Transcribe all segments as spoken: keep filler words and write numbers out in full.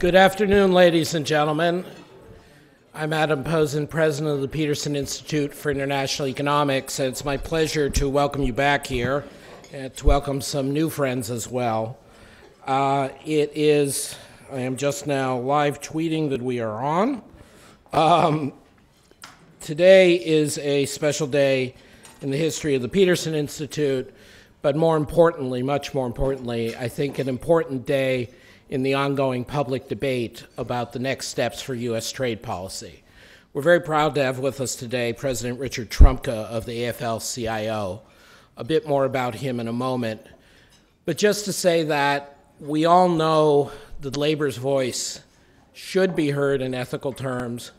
Good afternoon, ladies and gentlemen. I'm Adam Posen, president of the Peterson Institute for International Economics, and it's my pleasure to welcome you back here and to welcome some new friends as well. Uh, it is, I am just now live tweeting that we are on. Um, today is a special day in the history of the Peterson Institute, but more importantly, much more importantly, I think an important day in the ongoing public debate about the next steps for U S trade policy. We're very proud to have with us today President Richard Trumka of the A F L C I O. A bit more about him in a moment. But just to say that we all know that labor's voice should be heard in ethical terms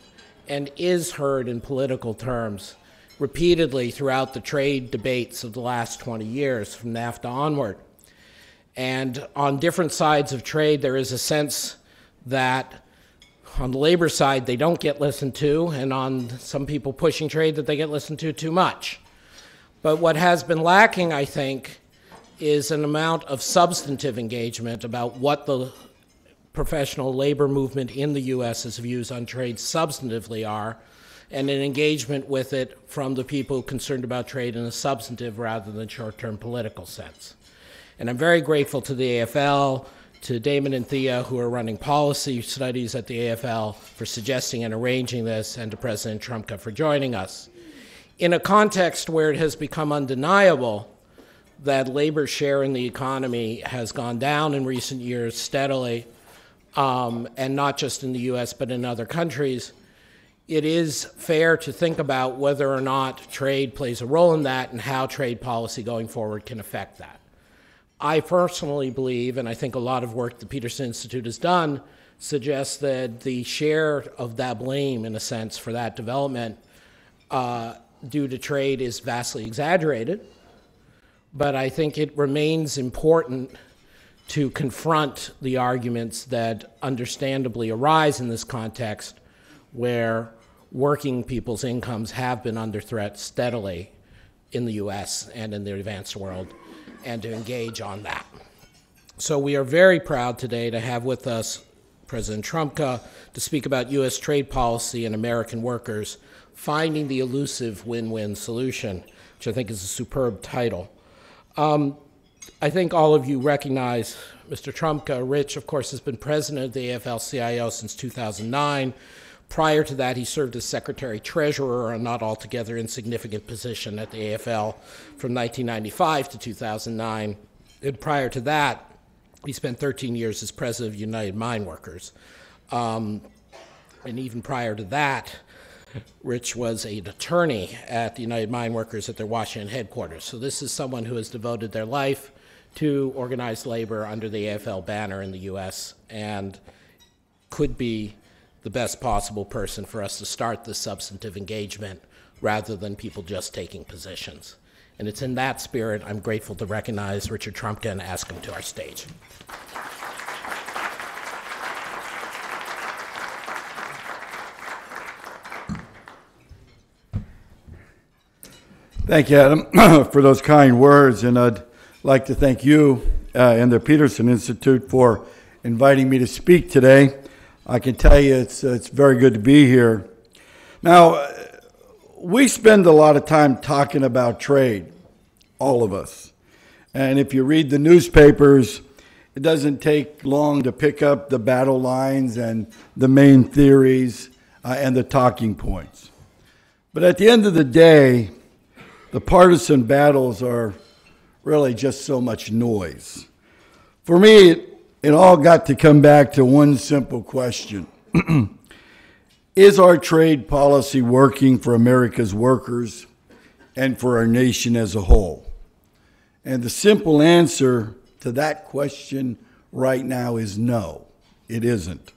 and is heard in political terms repeatedly throughout the trade debates of the last twenty years from NAFTA onward. And on different sides of trade, there is a sense that on the labor side, they don't get listened to, and on some people pushing trade, that they get listened to too much. But what has been lacking, I think, is an amount of substantive engagement about what the professional labor movement in the U S's views on trade substantively are, and an engagement with it from the people concerned about trade in a substantive rather than short-term political sense. And I'm very grateful to the A F L, to Damon and Thea, who are running policy studies at the A F L, for suggesting and arranging this, and to President Trumka for joining us. In a context where it has become undeniable that labor's share in the economy has gone down in recent years steadily, um, and not just in the U S, but in other countries, it is fair to think about whether or not trade plays a role in that and how trade policy going forward can affect that. I personally believe, and I think a lot of work the Peterson Institute has done, suggests that the share of that blame, in a sense, for that development uh, due to trade is vastly exaggerated. But I think it remains important to confront the arguments that understandably arise in this context where working people's incomes have been under threat steadily in the U S and in the advanced world, and to engage on that. So we are very proud today to have with us President Trumka to speak about U S trade policy and American workers, finding the elusive win-win solution, which I think is a superb title. Um, I think all of you recognize Mister Trumka. Rich, of course, has been president of the A F L C I O since two thousand nine. Prior to that, he served as secretary-treasurer, a not altogether insignificant position at the A F L from nineteen ninety-five to two thousand nine. And prior to that, he spent thirteen years as president of United Mine Workers. Um, and even prior to that, Rich was an attorney at the United Mine Workers at their Washington headquarters. So this is someone who has devoted their life to organized labor under the A F L banner in the U S and could be the best possible person for us to start the substantive engagement rather than people just taking positions. And it's in that spirit I'm grateful to recognize Richard Trumka and ask him to our stage. Thank you, Adam, for those kind words. And I'd like to thank you uh, and the Peterson Institute for inviting me to speak today. I can tell you it's, it's very good to be here. Now, we spend a lot of time talking about trade, all of us. And if you read the newspapers, it doesn't take long to pick up the battle lines and the main theories uh, and the talking points. But at the end of the day, the partisan battles are really just so much noise. For me, it, It all got to come back to one simple question. Is our trade policy working for America's workers and for our nation as a whole? And the simple answer to that question right now is no, it isn't.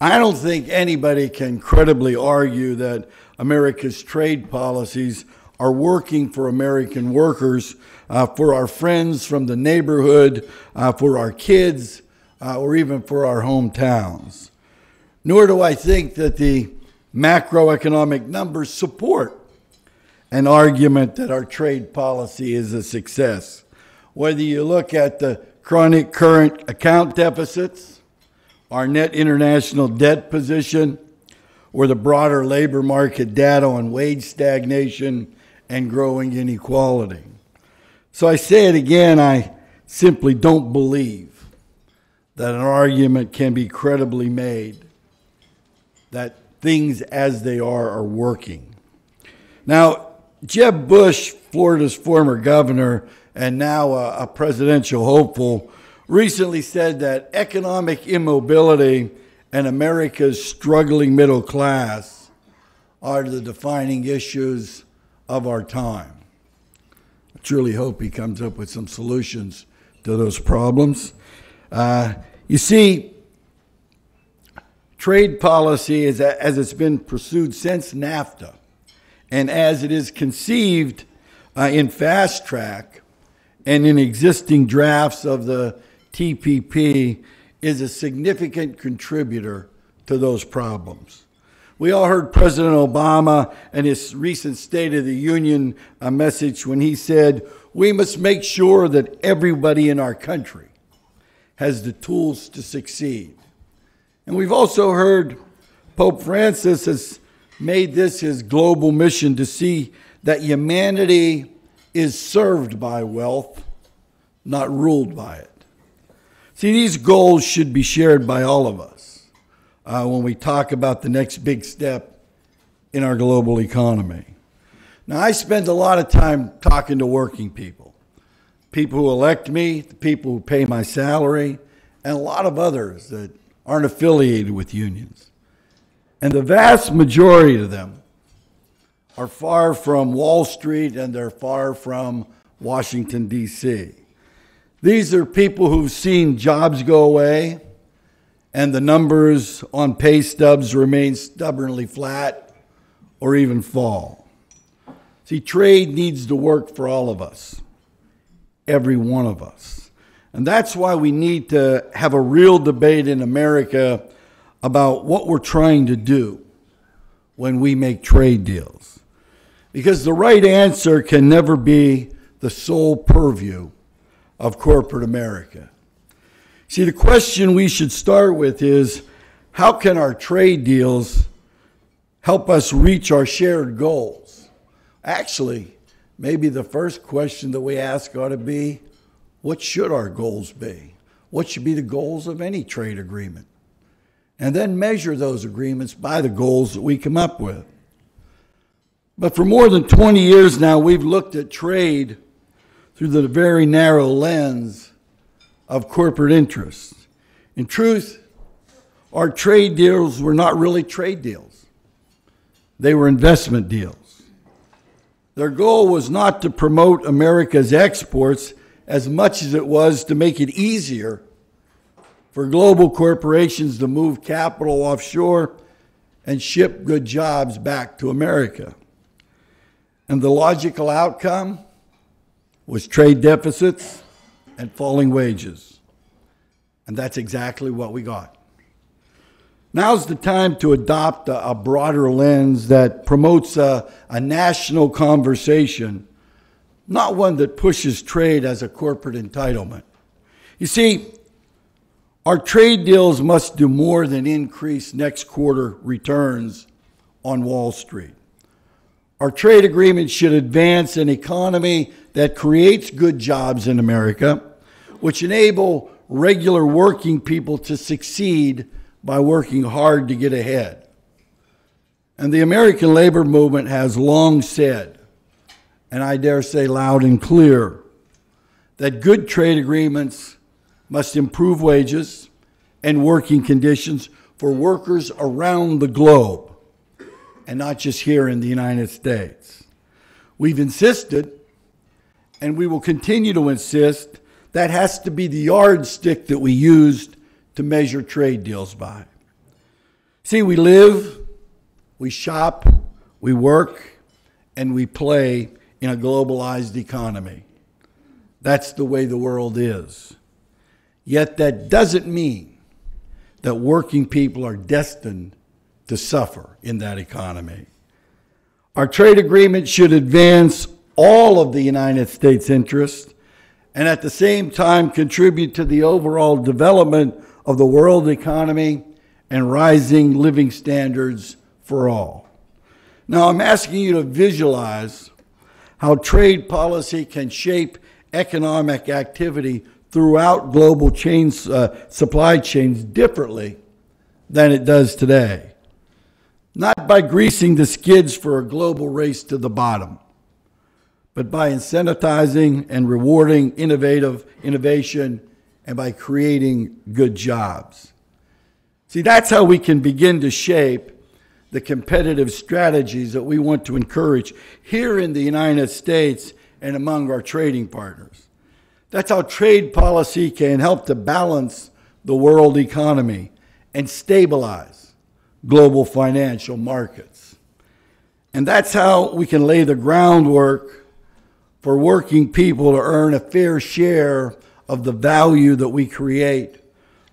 I don't think anybody can credibly argue that America's trade policies are working for American workers, uh, for our friends from the neighborhood, uh, for our kids, Uh, or even for our hometowns. Nor do I think that the macroeconomic numbers support an argument that our trade policy is a success. Whether you look at the chronic current account deficits our net international debt position, or the broader labor market data on wage stagnation and growing inequality. So I say it again, I simply don't believe that an argument can be credibly made that things as they are are working. Now, Jeb Bush, Florida's former governor and now a, a presidential hopeful, recently said that economic immobility and America's struggling middle class are the defining issues of our time. I truly hope he comes up with some solutions to those problems. Uh, you see, trade policy, is, as it's been pursued since NAFTA, and as it is conceived uh, in fast track and in existing drafts of the T P P, is a significant contributor to those problems. We all heard President Obama and his recent State of the Union uh, message when he said, we must make sure that everybody in our country has the tools to succeed. And we've also heard Pope Francis has made this his global mission to see that humanity is served by wealth, not ruled by it. See, these goals should be shared by all of us uh, when we talk about the next big step in our global economy. Now, I spend a lot of time talking to working people, people who elect me, the people who pay my salary, and a lot of others that aren't affiliated with unions. And the vast majority of them are far from Wall Street and they're far from Washington, D C These are people who've seen jobs go away and the numbers on pay stubs remain stubbornly flat or even fall. See, trade needs to work for all of us, every one of us. And that's why we need to have a real debate in America about what we're trying to do when we make trade deals. Because the right answer can never be the sole purview of corporate America. See, the question we should start with is, how can our trade deals help us reach our shared goals? Actually, maybe the first question that we ask ought to be, what should our goals be? What should be the goals of any trade agreement? And then measure those agreements by the goals that we come up with. But for more than twenty years now, we've looked at trade through the very narrow lens of corporate interests. In truth, our trade deals were not really trade deals. They were investment deals. Their goal was not to promote America's exports as much as it was to make it easier for global corporations to move capital offshore and ship good jobs back to America. And the logical outcome was trade deficits and falling wages. And that's exactly what we got. Now's the time to adopt a, a broader lens that promotes a, a national conversation, not one that pushes trade as a corporate entitlement. You see, our trade deals must do more than increase next quarter returns on Wall Street. Our trade agreements should advance an economy that creates good jobs in America, which enable regular working people to succeed by working hard to get ahead. And the American labor movement has long said, and I dare say loud and clear, that good trade agreements must improve wages and working conditions for workers around the globe, and not just here in the United States. We've insisted, and we will continue to insist, that has to be the yardstick that we used to measure trade deals by. See, we live, we shop, we work, and we play in a globalized economy. That's the way the world is. Yet that doesn't mean that working people are destined to suffer in that economy. Our trade agreement should advance all of the United States interests and at the same time contribute to the overall development of the world economy and rising living standards for all. Now, I'm asking you to visualize how trade policy can shape economic activity throughout global chains, uh, supply chains differently than it does today. Not by greasing the skids for a global race to the bottom, but by incentivizing and rewarding innovative innovation and by creating good jobs. See, that's how we can begin to shape the competitive strategies that we want to encourage here in the United States and among our trading partners. That's how trade policy can help to balance the world economy and stabilize global financial markets. And that's how we can lay the groundwork for working people to earn a fair share of the value that we create,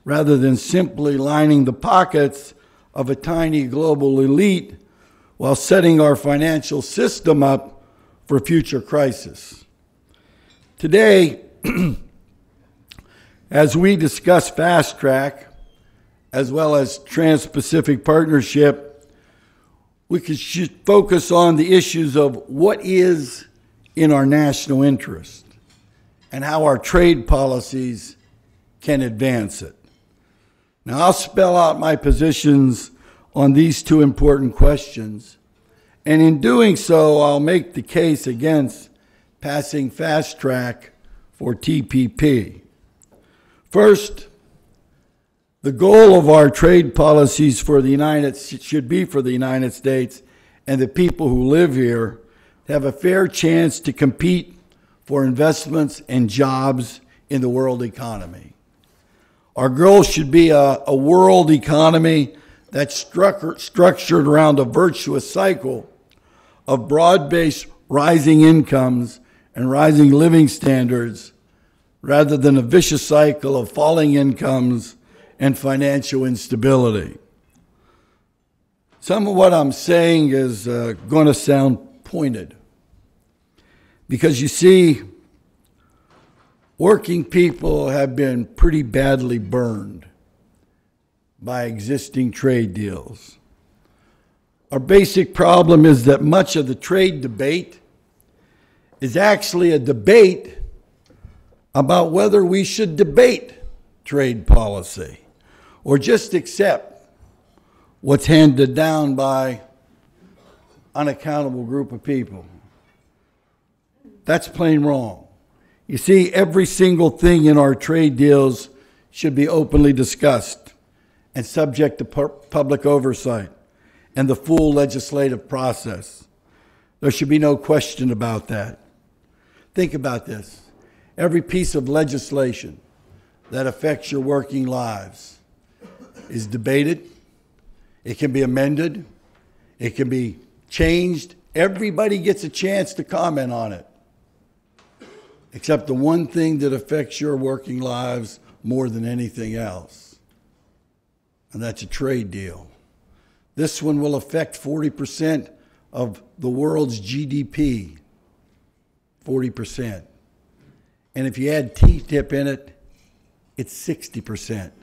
rather than simply lining the pockets of a tiny global elite while setting our financial system up for future crisis. Today, as we discuss Fast Track, as well as Trans-Pacific Partnership, we could focus on the issues of what is in our national interest and how our trade policies can advance it. Now, I'll spell out my positions on these two important questions, and in doing so, I'll make the case against passing Fast Track for T P P. First, the goal of our trade policies for the United should be for the United States and the people who live here to have a fair chance to compete for investments and jobs in the world economy. Our goal should be a, a world economy that's structure, structured around a virtuous cycle of broad-based rising incomes and rising living standards, rather than a vicious cycle of falling incomes and financial instability. Some of what I'm saying is uh, going to sound pointed, because you see, working people have been pretty badly burned by existing trade deals. Our basic problem is that much of the trade debate is actually a debate about whether we should debate trade policy or just accept what's handed down by an unaccountable group of people. That's plain wrong. You see, every single thing in our trade deals should be openly discussed and subject to pu- public oversight and the full legislative process. There should be no question about that. Think about this. Every piece of legislation that affects your working lives is debated. It can be amended. It can be changed. Everybody gets a chance to comment on it, except the one thing that affects your working lives more than anything else, and that's a trade deal. This one will affect forty percent of the world's G D P, forty percent. And if you add T T I P in it, it's sixty percent.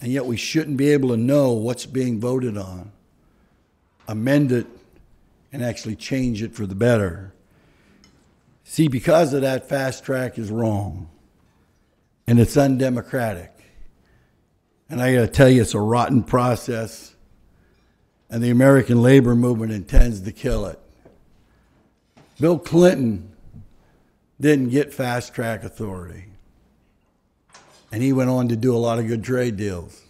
And yet we shouldn't be able to know what's being voted on, amend it, and actually change it for the better. See, because of that, Fast Track is wrong, and it's undemocratic. And I got to tell you, it's a rotten process, and the American labor movement intends to kill it. Bill Clinton didn't get Fast Track authority, and he went on to do a lot of good trade deals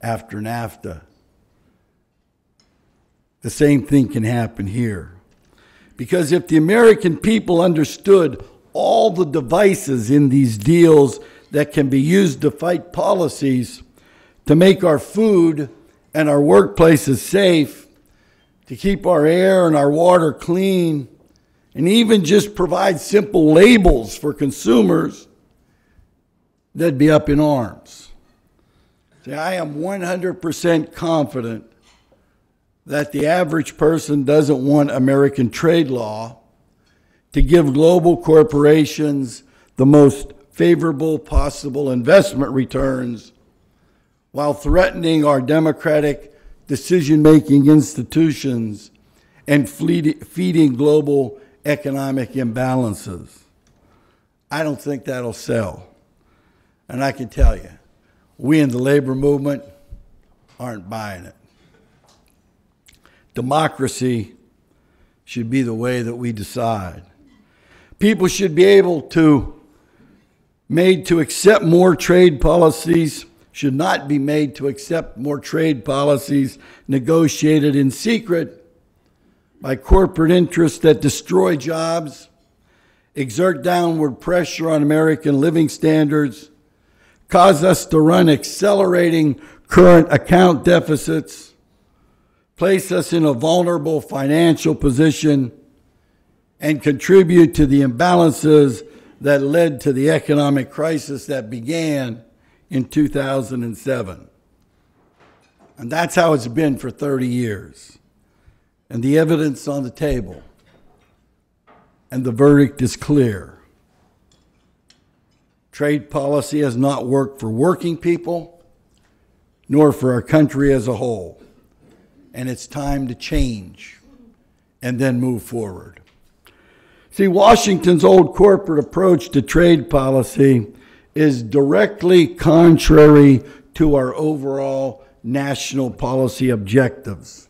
after NAFTA. The same thing can happen here. Because if the American people understood all the devices in these deals that can be used to fight policies to make our food and our workplaces safe, to keep our air and our water clean, and even just provide simple labels for consumers, they'd be up in arms. See, I am one hundred percent confident that the average person doesn't want American trade law to give global corporations the most favorable possible investment returns while threatening our democratic decision-making institutions and feeding global economic imbalances. I don't think that'll sell. And I can tell you, we in the labor movement aren't buying it. Democracy should be the way that we decide. People should be able to made to accept more trade policies, should not be made to accept more trade policies negotiated in secret by corporate interests that destroy jobs, exert downward pressure on American living standards, cause us to run accelerating current account deficits, place us in a vulnerable financial position, and contribute to the imbalances that led to the economic crisis that began in two thousand seven. And that's how it's been for thirty years. And the evidence on the table. And the verdict is clear. Trade policy has not worked for working people, nor for our country as a whole. And it's time to change and then move forward. See, Washington's old corporate approach to trade policy is directly contrary to our overall national policy objectives,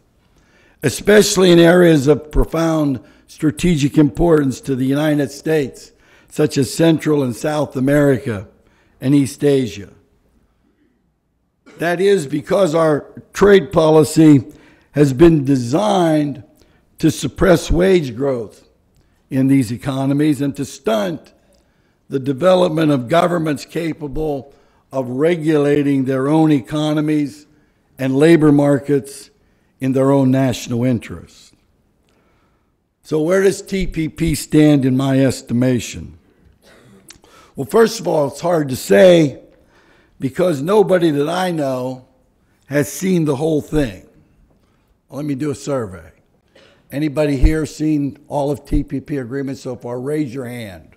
especially in areas of profound strategic importance to the United States, such as Central and South America and East Asia. That is because our trade policy has been designed to suppress wage growth in these economies and to stunt the development of governments capable of regulating their own economies and labor markets in their own national interest. So where does T P P stand in my estimation? Well, first of all, it's hard to say because nobody that I know has seen the whole thing. Well, let me do a survey. Anybody here seen all of T P P agreements so far? Raise your hand.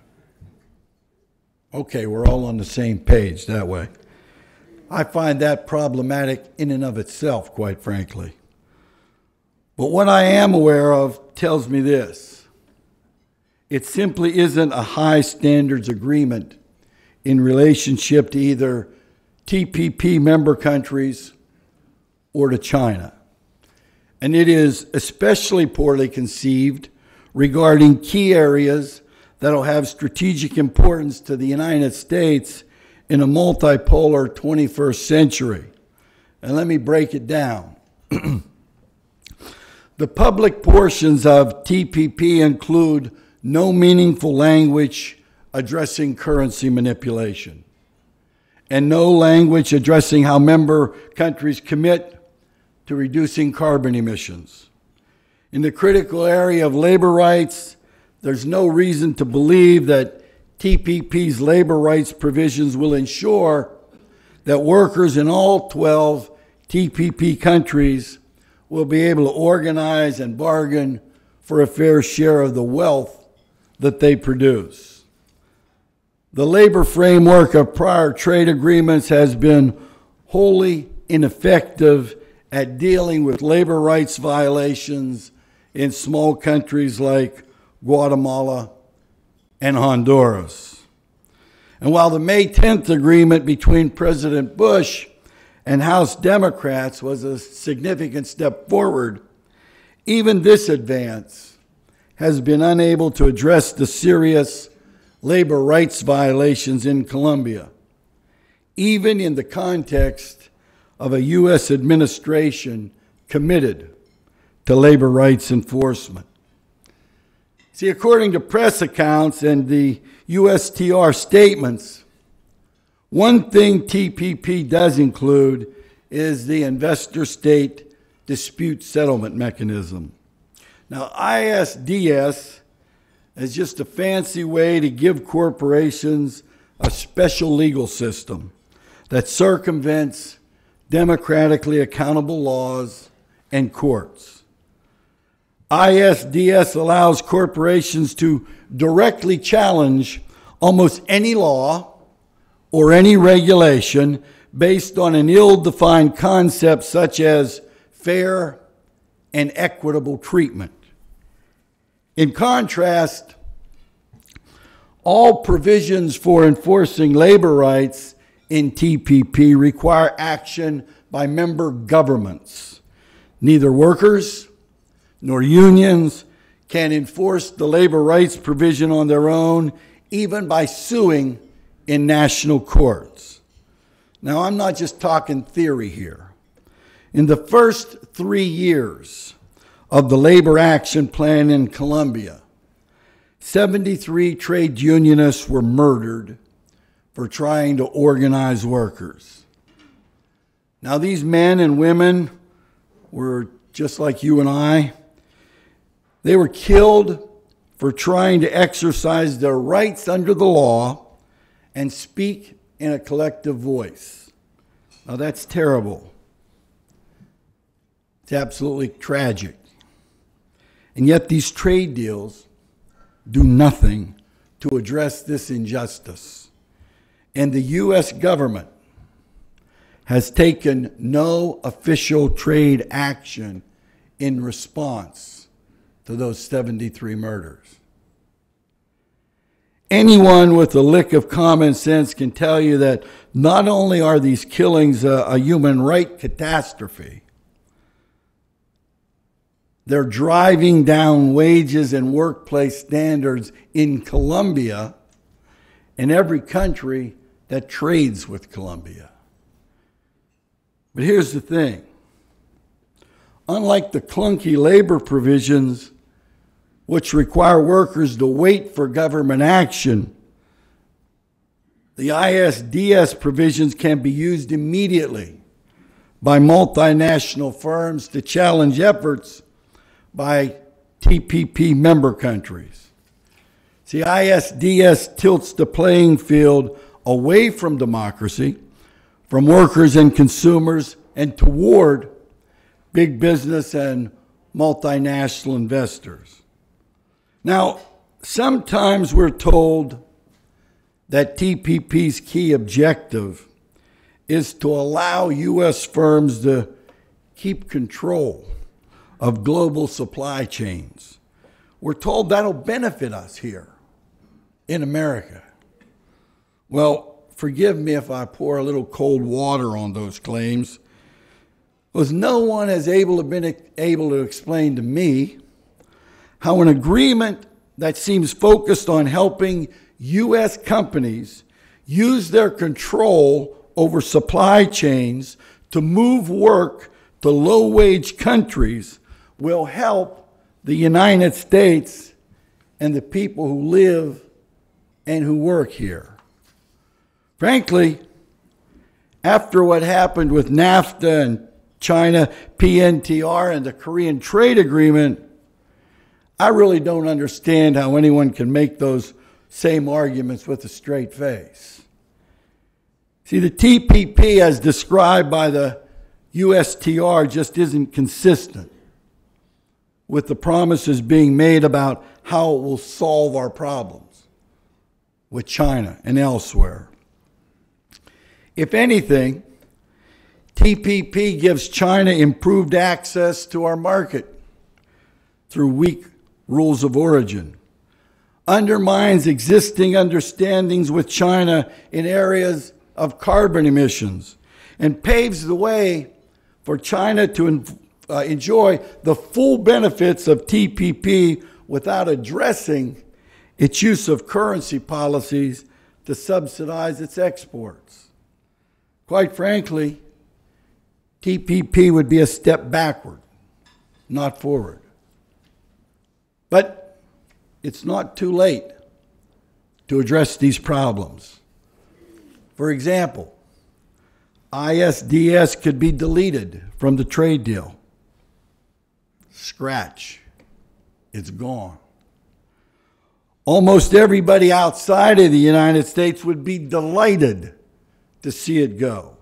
Okay, we're all on the same page that way. I find that problematic in and of itself, quite frankly. But what I am aware of tells me this. It simply isn't a high standards agreement in relationship to either T P P member countries or to China. And it is especially poorly conceived regarding key areas that'll have strategic importance to the United States in a multipolar twenty-first century. And let me break it down. The public portions of T P P include no meaningful language addressing currency manipulation and no language addressing how member countries commit to reducing carbon emissions. In the critical area of labor rights, there's no reason to believe that T P P's labor rights provisions will ensure that workers in all twelve T P P countries will be able to organize and bargain for a fair share of the wealth that they produce. The labor framework of prior trade agreements has been wholly ineffective at dealing with labor rights violations in small countries like Guatemala and Honduras. And while the May tenth agreement between President Bush and House Democrats was a significant step forward, even this advance has been unable to address the serious labor rights violations in Colombia, even in the context of a U S administration committed to labor rights enforcement. See, according to press accounts and the U S T R statements, one thing T P P does include is the investor-state dispute settlement mechanism. Now, I S D S is just a fancy way to give corporations a special legal system that circumvents democratically accountable laws and courts. I S D S allows corporations to directly challenge almost any law or any regulation based on an ill-defined concept such as fair and equitable treatment. In contrast, all provisions for enforcing labor rights in T P P require action by member governments. Neither workers nor unions can enforce the labor rights provision on their own, even by suing in national courts. Now, I'm not just talking theory here. In the first three years of the labor action plan in Colombia, seventy-three trade unionists were murdered for trying to organize workers. Now, these men and women were just like you and I. They were killed for trying to exercise their rights under the law and speak in a collective voice. Now, that's terrible. It's absolutely tragic. And yet these trade deals do nothing to address this injustice. And the U S government has taken no official trade action in response to those seventy-three murders. Anyone with a lick of common sense can tell you that not only are these killings a, a human right catastrophe, they're driving down wages and workplace standards in Colombia and every country that trades with Colombia. But here's the thing. Unlike the clunky labor provisions, which require workers to wait for government action, the I S D S provisions can be used immediately by multinational firms to challenge efforts by T P P member countries. See, I S D S tilts the playing field away from democracy, from workers and consumers, and toward big business and multinational investors. Now, sometimes we're told that T P P's key objective is to allow U S firms to keep control of global supply chains. We're told that'll benefit us here in America. Well, forgive me if I pour a little cold water on those claims, because no one has able to been able to explain to me how an agreement that seems focused on helping U S companies use their control over supply chains to move work to low-wage countries will help the United States and the people who live and who work here. Frankly, after what happened with NAFTA and China, P N T R, and the Korean Trade Agreement, I really don't understand how anyone can make those same arguments with a straight face. See, the T P P, as described by the U S T R, just isn't consistent with the promises being made about how it will solve our problems with China and elsewhere. If anything, T P P gives China improved access to our market through weak rules of origin, undermines existing understandings with China in areas of carbon emissions, and paves the way for China to in, uh, enjoy the full benefits of T P P without addressing its use of currency policies to subsidize its exports. Quite frankly, T P P would be a step backward, not forward. But it's not too late to address these problems. For example, I S D S could be deleted from the trade deal. Scratch. It's gone. Almost everybody outside of the United States would be delighted to see it go.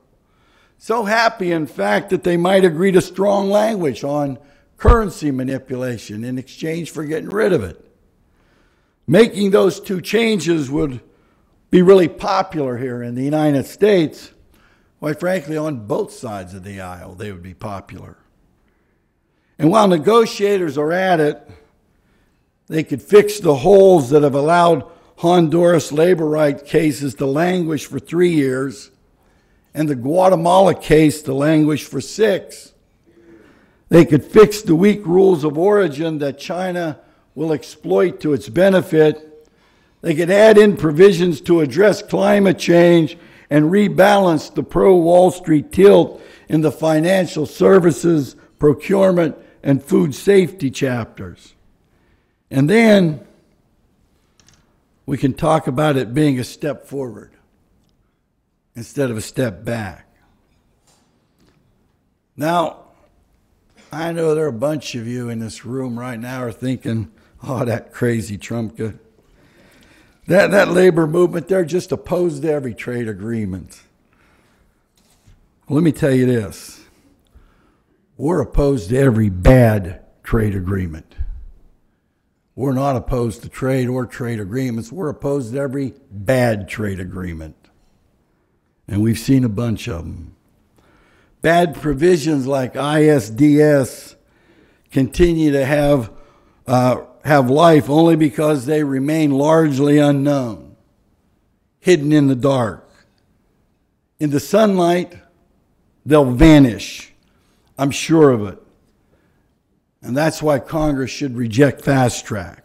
So happy, in fact, that they might agree to strong language on currency manipulation in exchange for getting rid of it. Making those two changes would be really popular here in the United States, quite frankly, on both sides of the aisle, they would be popular. And while negotiators are at it, they could fix the holes that have allowed Honduras labor rights cases to languish for three years and the Guatemala case to languish for six. They could fix the weak rules of origin that China will exploit to its benefit. They could add in provisions to address climate change and rebalance the pro-Wall Street tilt in the financial services, procurement, and food safety chapters. And then we can talk about it being a step forward instead of a step back. Now, I know there are a bunch of you in this room right now are thinking, oh, that crazy Trumka. That, that labor movement, they're just opposed to every trade agreement. Well, let me tell you this. We're opposed to every bad trade agreement. We're not opposed to trade or trade agreements. We're opposed to every bad trade agreement. And we've seen a bunch of them. Bad provisions like I S D S continue to have, uh, have life only because they remain largely unknown, hidden in the dark. In the sunlight, they'll vanish. I'm sure of it. And that's why Congress should reject fast track.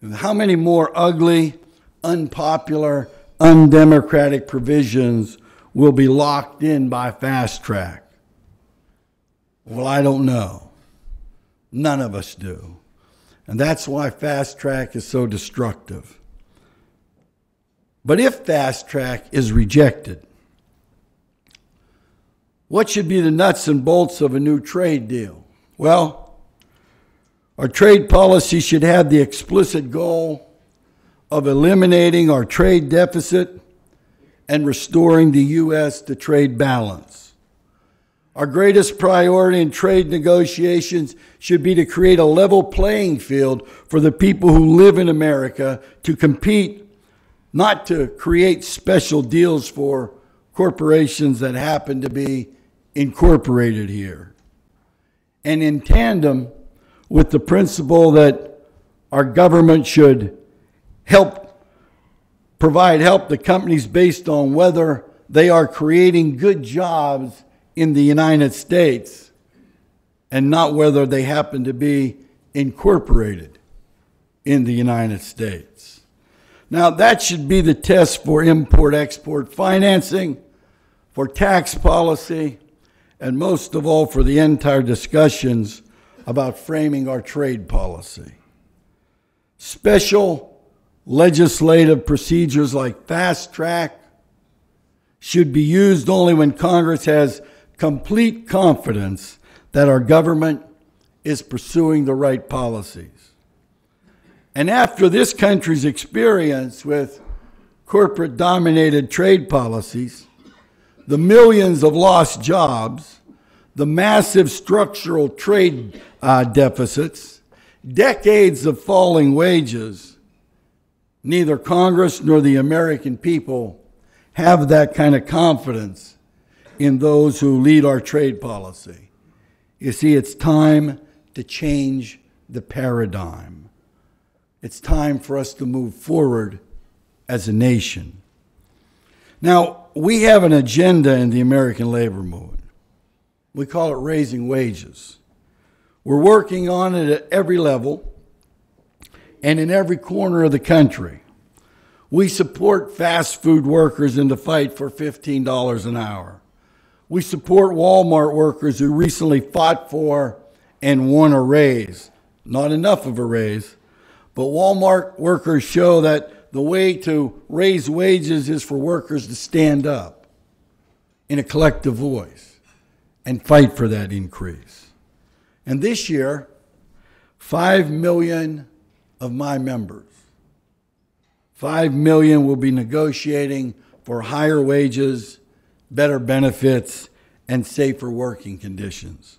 And how many more ugly, unpopular, undemocratic provisions will be locked in by fast track? Well, I don't know. None of us do. And that's why fast track is so destructive. But if fast track is rejected, what should be the nuts and bolts of a new trade deal? Well, our trade policy should have the explicit goal of eliminating our trade deficit and restoring the U S to trade balance. Our greatest priority in trade negotiations should be to create a level playing field for the people who live in America to compete, not to create special deals for corporations that happen to be incorporated here. And in tandem with the principle that our government should help provide help to companies based on whether they are creating good jobs in the United States and not whether they happen to be incorporated in the United States. Now, that should be the test for import-export financing, for tax policy, and most of all for the entire discussions about framing our trade policy. Special legislative procedures like fast track should be used only when Congress has complete confidence that our government is pursuing the right policies. And after this country's experience with corporate-dominated trade policies, the millions of lost jobs, the massive structural trade uh, deficits, decades of falling wages, neither Congress nor the American people have that kind of confidence in those who lead our trade policy. You see, it's time to change the paradigm. It's time for us to move forward as a nation. Now, we have an agenda in the American labor movement. We call it raising wages. We're working on it at every level and in every corner of the country. We support fast food workers in the fight for fifteen dollars an hour. We support Walmart workers who recently fought for and won a raise. Not enough of a raise, but Walmart workers show that the way to raise wages is for workers to stand up in a collective voice and fight for that increase. And this year, five million of my members, five million will be negotiating for higher wages, better benefits, and safer working conditions.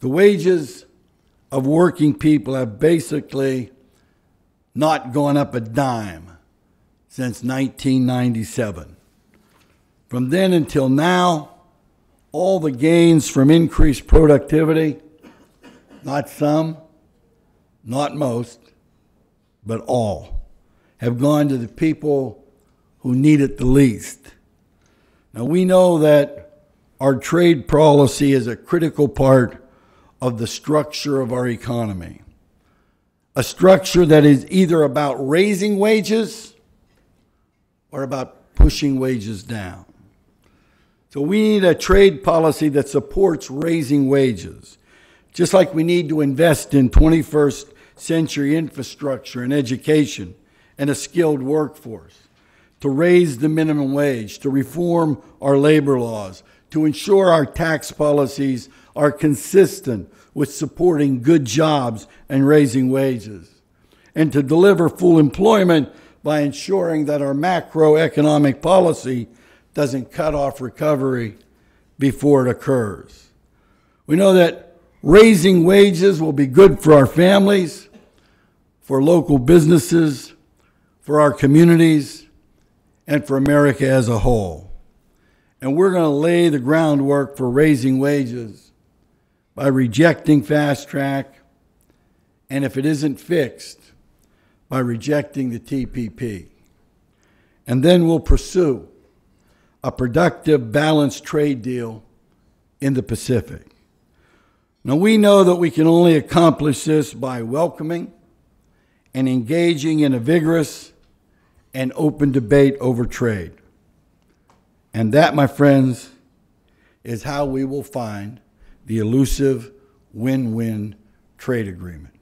The wages of working people have basically not gone up a dime since nineteen ninety-seven. From then until now, all the gains from increased productivity, not some, not most, but all, have gone to the people who need it the least. Now, we know that our trade policy is a critical part of the structure of our economy, a structure that is either about raising wages or about pushing wages down. So we need a trade policy that supports raising wages, just like we need to invest in twenty-first century infrastructure and education and a skilled workforce, to raise the minimum wage, to reform our labor laws, to ensure our tax policies are consistent with supporting good jobs and raising wages, and to deliver full employment by ensuring that our macroeconomic policy doesn't cut off recovery before it occurs. We know that raising wages will be good for our families, for local businesses, for our communities, and for America as a whole. And we're going to lay the groundwork for raising wages by rejecting fast track, and if it isn't fixed, by rejecting the T P P. And then we'll pursue a productive, balanced trade deal in the Pacific. Now, we know that we can only accomplish this by welcoming and engaging in a vigorous and open debate over trade. And that, my friends, is how we will find the elusive win-win trade agreement.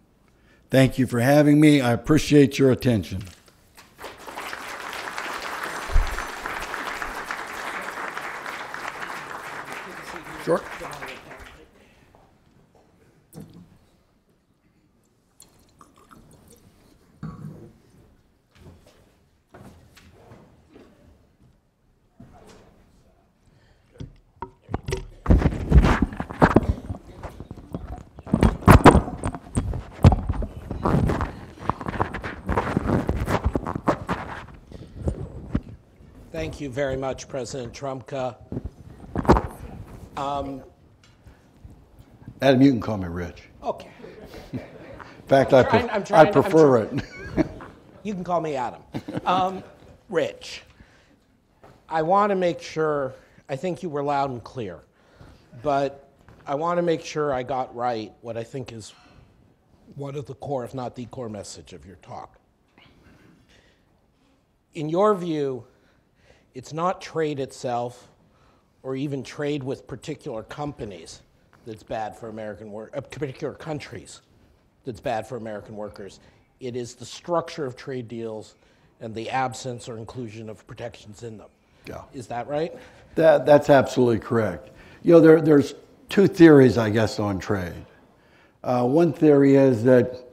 Thank you for having me. I appreciate your attention. Sure. Thank you very much, President Trumka. Um, Adam, you can call me Rich. Okay. In fact, I'm I, trying, pref trying, I prefer it. You can call me Adam. Um, Rich, I want to make sure, I think you were loud and clear, but I want to make sure I got right what I think is one of the core, if not the core message of your talk. In your view, it's not trade itself or even trade with particular companies that's bad for American workers, uh, particular countries that's bad for American workers. It is the structure of trade deals and the absence or inclusion of protections in them. Yeah. Is that right? That, that's absolutely correct. You know, there, there's two theories, I guess, on trade. Uh, one theory is that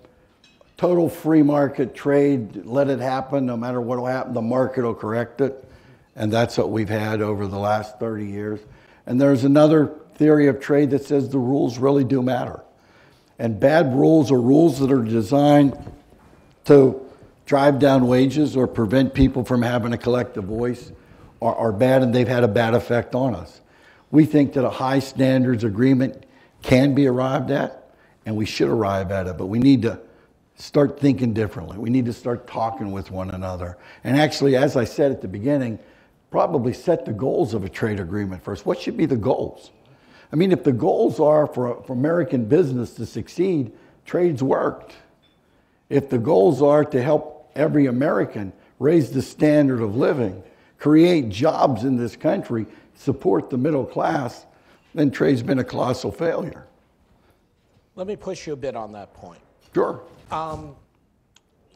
total free market trade, let it happen, no matter what will happen, the market will correct it. And that's what we've had over the last thirty years. And there's another theory of trade that says the rules really do matter. And bad rules are rules that are designed to drive down wages or prevent people from having a collective voice are, are bad, and they've had a bad effect on us. We think that a high standards agreement can be arrived at, and we should arrive at it, but we need to start thinking differently. We need to start talking with one another. And actually, as I said at the beginning, probably set the goals of a trade agreement first. What should be the goals? I mean, if the goals are for, for American business to succeed, trade's worked. If the goals are to help every American raise the standard of living, create jobs in this country, support the middle class, then trade's been a colossal failure. Let me push you a bit on that point. Sure. Um,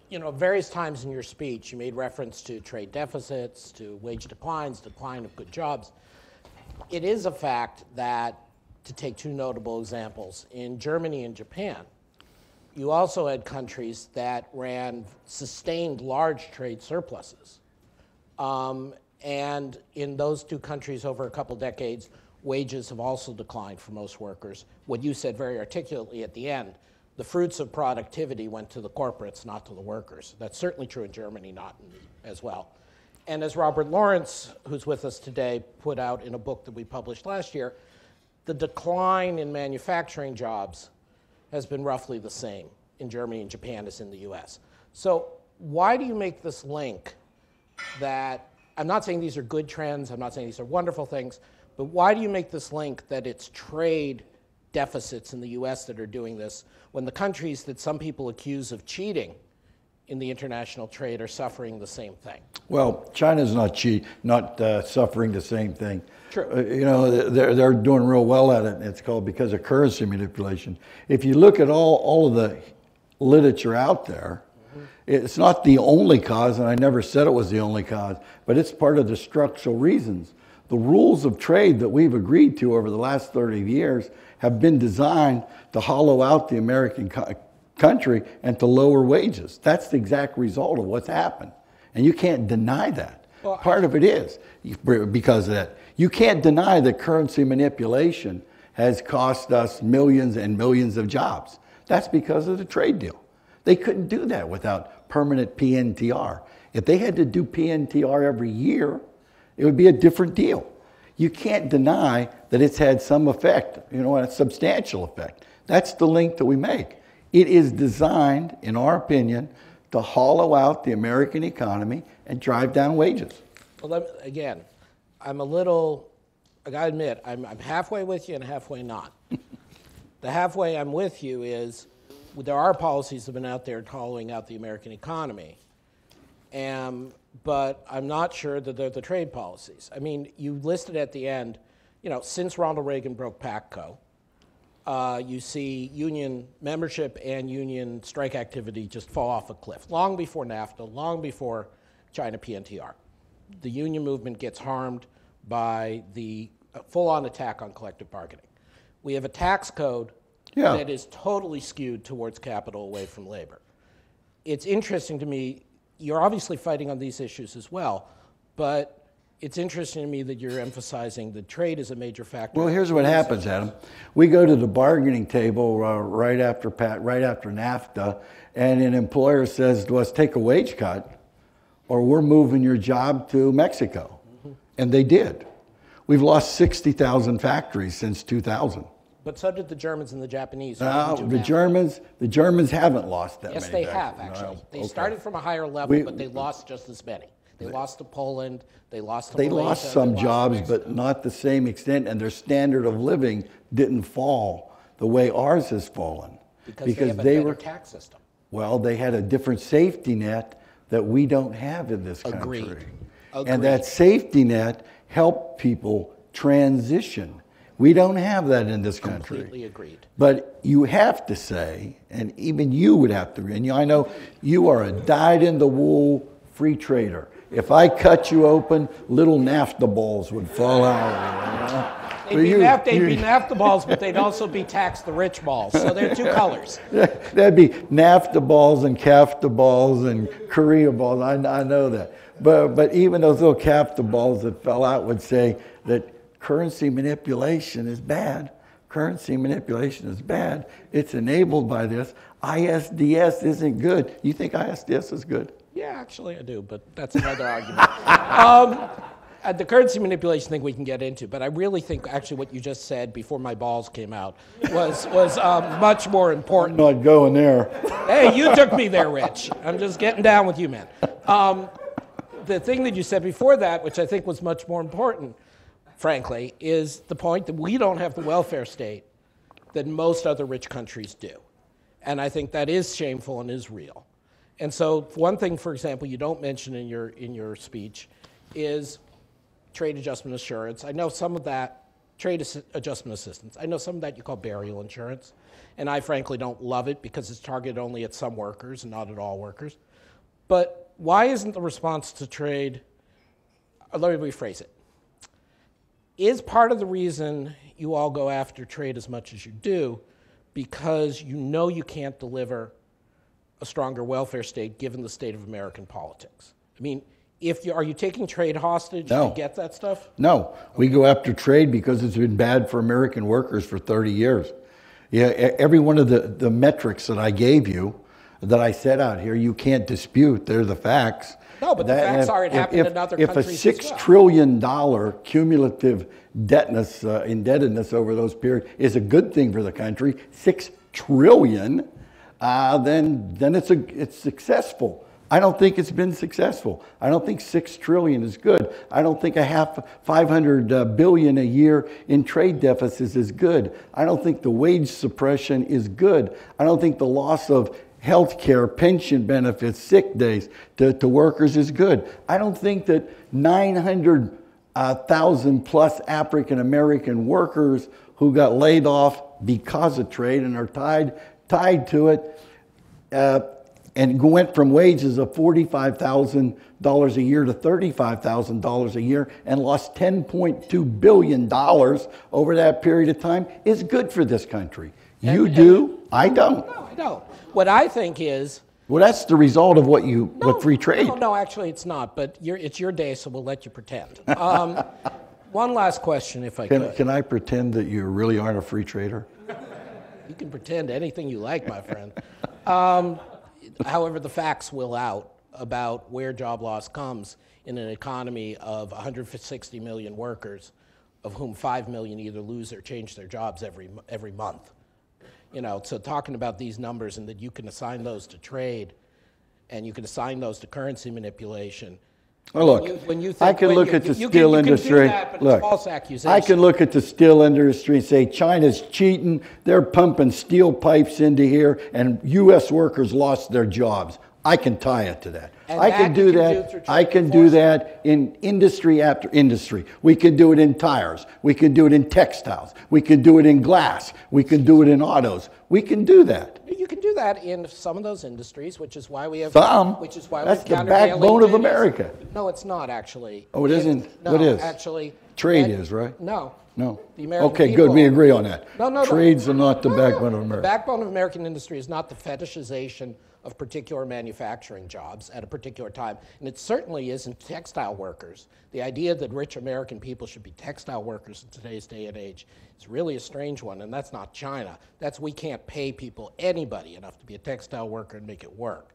You know, various times in your speech, you made reference to trade deficits, to wage declines, decline of good jobs. It is a fact that, to take two notable examples, in Germany and Japan, you also had countries that ran sustained large trade surpluses. Um, and in those two countries over a couple decades, wages have also declined for most workers. What you said very articulately at the end the fruits of productivity went to the corporates, not to the workers. That's certainly true in Germany, not in, as well. And as Robert Lawrence, who's with us today, put out in a book that we published last year, the decline in manufacturing jobs has been roughly the same in Germany and Japan as in the U S. So why do you make this link that, I'm not saying these are good trends, I'm not saying these are wonderful things, but why do you make this link that it's trade deficits in the U S that are doing this when the countries that some people accuse of cheating in the international trade are suffering the same thing? Well, China's not cheat, not uh, suffering the same thing. True. Uh, you know, they're, they're doing real well at it. It's called because of currency manipulation. If you look at all, all of the literature out there, mm-hmm. it's not the only cause, and I never said it was the only cause, but it's part of the structural reasons. The rules of trade that we've agreed to over the last thirty years have been designed to hollow out the American co country and to lower wages. That's the exact result of what's happened. And you can't deny that. Well, part of it is because of that. You can't deny that currency manipulation has cost us millions and millions of jobs. That's because of the trade deal. They couldn't do that without permanent P N T R. If they had to do P N T R every year, it would be a different deal. You can't deny that it's had some effect, you know, a substantial effect. That's the link that we make. It is designed, in our opinion, to hollow out the American economy and drive down wages. Well, let me, again, I'm a little, I gotta admit, I'm, I'm halfway with you and halfway not. The halfway I'm with you is there are policies that have been out there hollowing out the American economy. And but I'm not sure that they're the trade policies. I mean, you listed at the end, you know, since Ronald Reagan broke PACCO, uh, you see union membership and union strike activity just fall off a cliff, long before NAFTA, long before China P N T R. The union movement gets harmed by the full-on attack on collective bargaining. We have a tax code yeah. that is totally skewed towards capital away from labor. It's interesting to me. You're obviously fighting on these issues as well, but it's interesting to me that you're emphasizing that trade is a major factor. Well, here's what happens, Adam. We go to the bargaining table uh, right after Pat, right after NAFTA, and an employer says to us, take a wage cut, or we're moving your job to Mexico. Mm-hmm. And they did. We've lost sixty thousand factories since two thousand. But so did the Germans and the Japanese. No, the Germans, the Germans haven't lost that many. Yes, they have, actually. They started from a higher level, but they lost just as many. They lost to Poland, they lost to Malaysia. They lost some jobs, but not the same extent, and their standard of living didn't fall the way ours has fallen. Because they were a better tax system. Well, they had a different safety net that we don't have in this country. Agreed. Agreed. And that safety net helped people transition. We don't have that in this country. Completely agreed. But you have to say, and even you would have to, and I know you are a dyed-in-the-wool free trader. If I cut you open, little NAFTA balls would fall out. You know? They'd, be, you, NAFTA, they'd you, be NAFTA balls, but they'd also be tax the rich balls. So they're two colors. That'd be NAFTA balls and CAFTA balls and Korea balls. I, I know that. But, but even those little CAFTA balls that fell out would say that currency manipulation is bad. Currency manipulation is bad. It's enabled by this. I S D S isn't good. You think I S D S is good? Yeah, actually I do, but that's another argument. Um, the currency manipulation thing we can get into, but I really think actually what you just said before my balls came out was, was um, much more important. I'm not going there. Hey, you took me there, Rich. I'm just getting down with you, man. Um, the thing that you said before that, which I think was much more important, frankly, is the point that we don't have the welfare state that most other rich countries do. And I think that is shameful and is real. And so one thing, for example, you don't mention in your, in your speech is trade adjustment assurance. I know some of that, trade as adjustment assistance. I know some of that you call burial insurance. And I frankly don't love it because it's targeted only at some workers and not at all workers. But why isn't the response to trade, let me rephrase it. Is part of the reason you all go after trade as much as you do because you know you can't deliver a stronger welfare state given the state of American politics? I mean, if you, are you taking trade hostage no. to get that stuff? No, okay. We go after trade because it's been bad for American workers for thirty years. Yeah, every one of the, the metrics that I gave you, that I set out here, you can't dispute. They're the facts. No, but that, the facts if, are it happened if, in other if countries If a six well. trillion dollar cumulative debtness, uh, indebtedness over those periods is a good thing for the country, six trillion, uh, then then it's a it's successful. I don't think it's been successful. I don't think six trillion is good. I don't think a half, five hundred billion a year in trade deficits is good. I don't think the wage suppression is good. I don't think the loss of health care, pension benefits, sick days to, to workers is good. I don't think that nine hundred thousand plus African American workers who got laid off because of trade and are tied, tied to it, uh, and went from wages of forty-five thousand dollars a year to thirty-five thousand dollars a year and lost ten point two billion dollars over that period of time is good for this country. You and, do, and, I don't. No, I don't. What I think is... Well, that's the result of what you, no, what free trade. No, no, actually it's not, but you're, it's your day, so we'll let you pretend. Um, one last question, if I can, could. Can I pretend that you really aren't a free trader? You can pretend anything you like, my friend. Um, However, the facts will out about where job loss comes in an economy of one hundred sixty million workers, of whom five million either lose or change their jobs every every month. You know, so talking about these numbers and that you can assign those to trade, and you can assign those to currency manipulation. Well, look, when you, when you think, I can look you, at the you, steel you can, industry. You can do that, but look, it's false accusation. I can look at the steel industry and say China's cheating. They're pumping steel pipes into here, and U S workers lost their jobs. I can tie it to that. And I that can do that. Do I can do that in industry after industry. We can do it in tires. We can do it in textiles. We can do it in glass. We can do it in autos. We can do that. You can do that in some of those industries, which is why we have some. Which is why that's the backbone of America. No, it's not actually. Oh, it isn't. No, what is actually trade is right? No. No. The American okay, people, good. We agree on that. No, no. Trades no, are not the no, backbone of America. The backbone of American industry is not the fetishization of particular manufacturing jobs at a particular time, and it certainly isn't textile workers. The idea that rich American people should be textile workers in today's day and age is really a strange one, and that's not China. That's we can't pay people, anybody, enough to be a textile worker and make it work.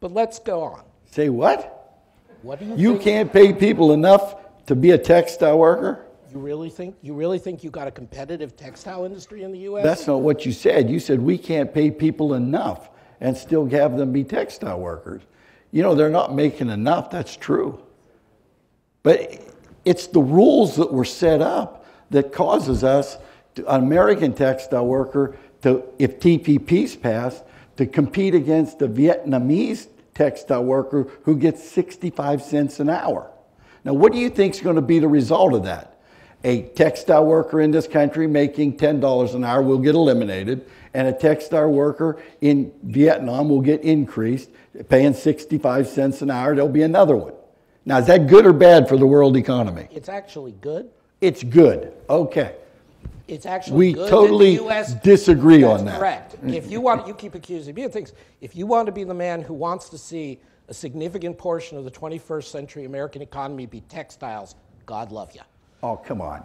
But let's go on. Say what? What do you You think? Can't pay people enough to be a textile worker? You really think you really think you got a competitive textile industry in the U S? That's not what you said. You said we can't pay people enough and still have them be textile workers. You know, they're not making enough, that's true. But it's the rules that were set up that causes us, to, an American textile worker, to, if T P P's passed, to compete against a Vietnamese textile worker who gets sixty-five cents an hour. Now, what do you think is going to be the result of that? A textile worker in this country making ten dollars an hour will get eliminated, and a textile worker in Vietnam will get increased, paying sixty-five cents an hour, there'll be another one. Now, is that good or bad for the world economy? It's actually good. It's good, okay. It's actually we good totally the U S disagree that's on that. Correct. If you want, you keep accusing me of things. If you want to be the man who wants to see a significant portion of the twenty-first century American economy be textiles, God love you. Oh, come on.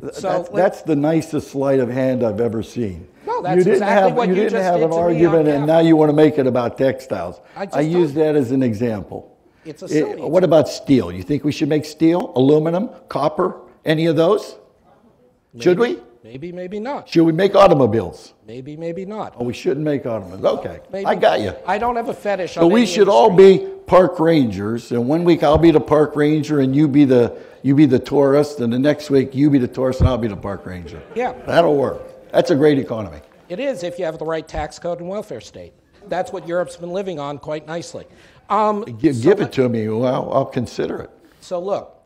So that's, like, that's the nicest sleight of hand I've ever seen. No, that's you didn't exactly have, what you, you didn't just have did an argument, and now you want to make it about textiles. I, I use that as an example. It's a silly it, What about steel? You think we should make steel, aluminum, copper, any of those? Maybe, should we? Maybe, maybe not. Should we make automobiles? Maybe, maybe not. Oh, we shouldn't make automobiles. Okay, maybe, I got you. I don't have a fetish on so we should industry. all be park rangers, and one week I'll be the park ranger, and you be the... You be the tourist, and the next week you be the tourist, and I'll be the park ranger. Yeah. That'll work. That's a great economy. It is if you have the right tax code and welfare state. That's what Europe's been living on quite nicely. Um, give so give it to me. Well, I'll, I'll consider it. So look,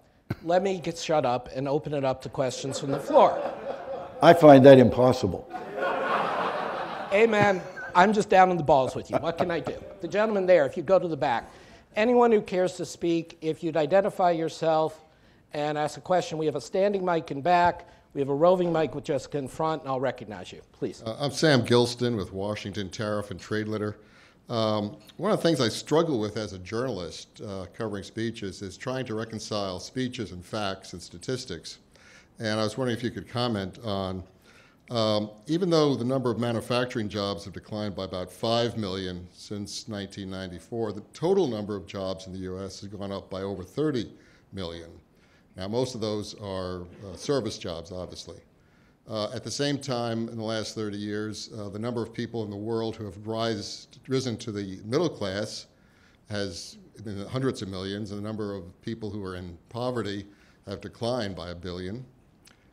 let me get shut up and open it up to questions from the floor. I find that impossible. Amen. I'm just down in the balls with you. What can I do? The gentleman there, if you go to the back. Anyone who cares to speak, if you'd identify yourself, and ask a question. We have a standing mic in back. We have a roving mic with Jessica in front, and I'll recognize you. Please. Uh, I'm Sam Gilston with Washington Tariff and Trade Letter. Um, one of the things I struggle with as a journalist uh, covering speeches is trying to reconcile speeches and facts and statistics. And I was wondering if you could comment on Um, even though the number of manufacturing jobs have declined by about five million since nineteen ninety-four, the total number of jobs in the U S has gone up by over thirty million. Now, most of those are uh, service jobs, obviously. Uh, at the same time, in the last thirty years, uh, the number of people in the world who have rise, risen to the middle class has been hundreds of millions, and the number of people who are in poverty have declined by a billion.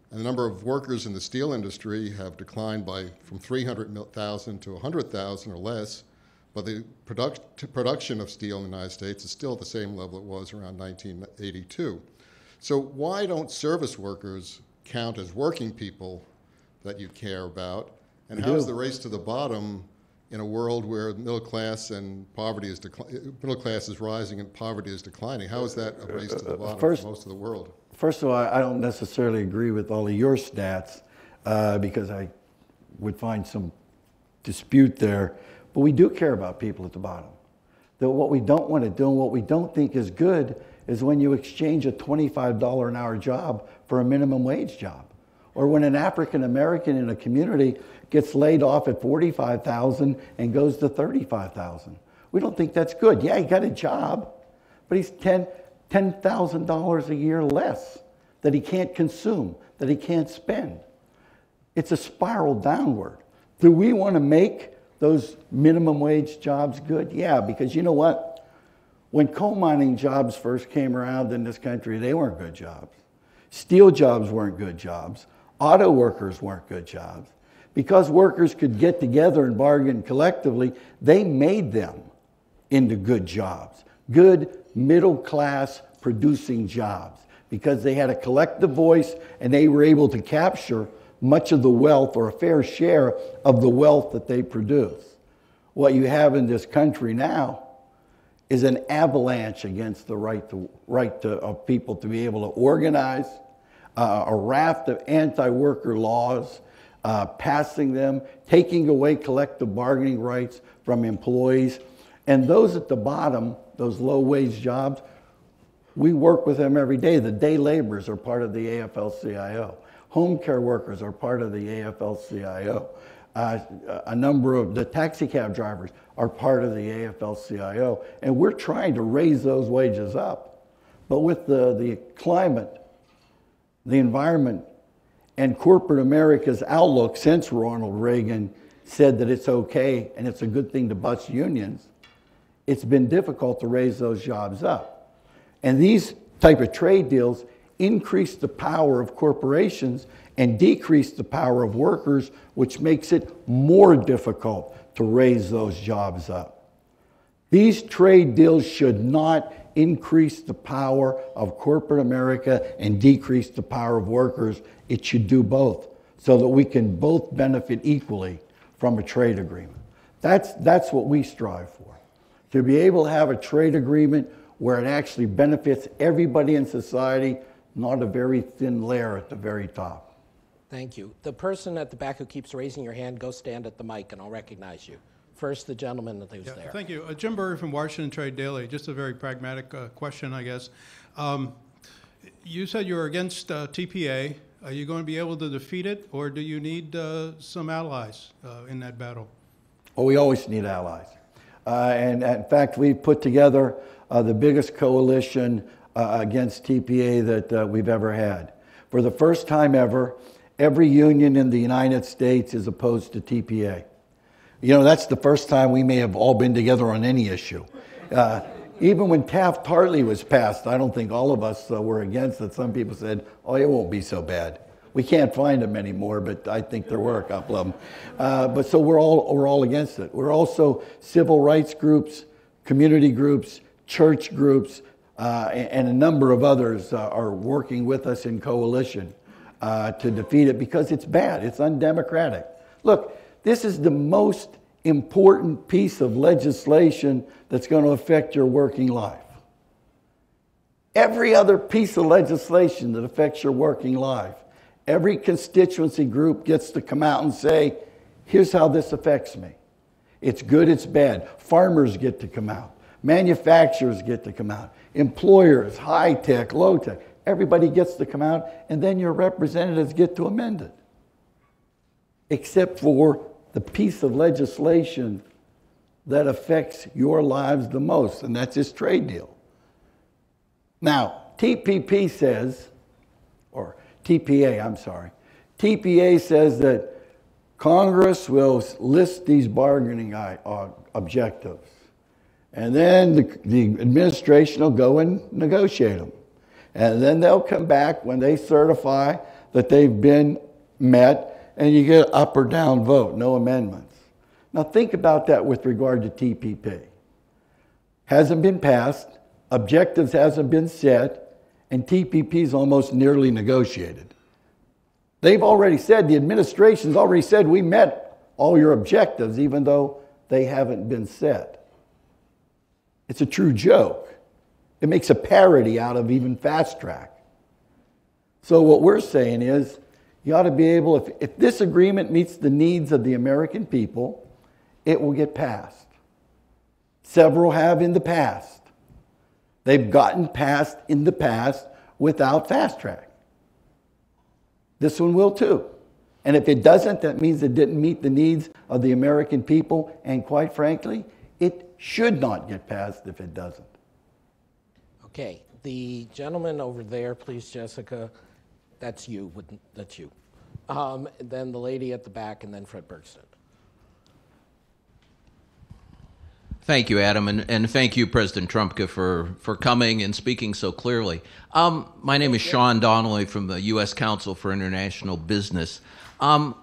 And the number of workers in the steel industry have declined by from three hundred thousand to one hundred thousand or less, but the product, production of steel in the United States is still at the same level it was around nineteen eighty-two. So why don't service workers count as working people that you care about? And how is the race to the bottom in a world where middle class and poverty is middle class is rising and poverty is declining? How is that a race to the bottom first, for most of the world? First of all, I don't necessarily agree with all of your stats uh, because I would find some dispute there. But we do care about people at the bottom. That what we don't want to do and what we don't think is good is when you exchange a twenty-five dollar an hour job for a minimum wage job. Or when an African American in a community gets laid off at forty-five thousand and goes to thirty-five thousand. We don't think that's good. Yeah, he got a job, but he's ten thousand dollars a year less that he can't consume, that he can't spend. It's a spiral downward. Do we want to make those minimum wage jobs good? Yeah, because you know what? When coal mining jobs first came around in this country, they weren't good jobs. Steel jobs weren't good jobs. Auto workers weren't good jobs. Because workers could get together and bargain collectively, they made them into good jobs, good middle-class producing jobs, because they had a collective voice and they were able to capture much of the wealth or a fair share of the wealth that they produce. What you have in this country now is an avalanche against the right to right to, of people to be able to organize, uh, a raft of anti-worker laws, uh, passing them, taking away collective bargaining rights from employees. And those at the bottom, those low-wage jobs, we work with them every day. The day laborers are part of the A F L C I O. Home care workers are part of the A F L C I O. Uh, a number of the taxi cab drivers are part of the A F L C I O, and we're trying to raise those wages up. But with the, the climate, the environment, and corporate America's outlook since Ronald Reagan said that it's okay and it's a good thing to bust unions, it's been difficult to raise those jobs up. And these type of trade deals increase the power of corporations and decrease the power of workers, which makes it more difficult to raise those jobs up. These trade deals should not increase the power of corporate America and decrease the power of workers. It should do both, so that we can both benefit equally from a trade agreement. That's, that's what we strive for, to be able to have a trade agreement where it actually benefits everybody in society, not a very thin layer at the very top. Thank you. The person at the back who keeps raising your hand, go stand at the mic and I'll recognize you. First, the gentleman that was yeah, there. Thank you. Uh, Jim Burry from Washington Trade Daily. Just a very pragmatic uh, question, I guess. Um, you said you were against uh, T P A. Are you going to be able to defeat it, or do you need uh, some allies uh, in that battle? Oh, we always need allies. Uh, and, and in fact, we've put together uh, the biggest coalition uh, against T P A that uh, we've ever had. For the first time ever, every union in the United States is opposed to T P A. You know, that's the first time we may have all been together on any issue. Uh, even when Taft-Hartley was passed, I don't think all of us uh, were against it. Some people said, oh, it won't be so bad. We can't find them anymore, but I think there were a couple of them. Uh, but so we're all, we're all against it. We're also civil rights groups, community groups, church groups, uh, and a number of others uh, are working with us in coalition Uh, to defeat it, because it's bad. It's undemocratic. Look, this is the most important piece of legislation that's going to affect your working life. Every other piece of legislation that affects your working life, every constituency group gets to come out and say, here's how this affects me. It's good, it's bad. Farmers get to come out. Manufacturers get to come out. Employers, high tech, low tech. Everybody gets to come out, and then your representatives get to amend it. except for the piece of legislation that affects your lives the most, and that's this trade deal. Now, T P P says, or T P A, I'm sorry, T P A says that Congress will list these bargaining objectives, and then the, the administration will go and negotiate them. And then they'll come back when they certify that they've been met, and you get an up or down vote, no amendments. Now think about that with regard to T P P. Hasn't been passed, objectives hasn't been set, and T P P's almost nearly negotiated. They've already said, the administration's already said, we met all your objectives, even though they haven't been set. It's a true joke. It makes a parody out of even fast track. So what we're saying is, you ought to be able, if, if this agreement meets the needs of the American people, it will get passed. Several have in the past. They've gotten passed in the past without fast track. This one will too. And if it doesn't, that means it didn't meet the needs of the American people, and quite frankly, it should not get passed if it doesn't. Okay, the gentleman over there, please, Jessica. That's you, that's you. Um, then the lady at the back, and then Fred Bergsten. Thank you, Adam, and, and thank you, President Trumka, for, for coming and speaking so clearly. Um, my name is Sean Donnelly from the U S Council for International Business. Um,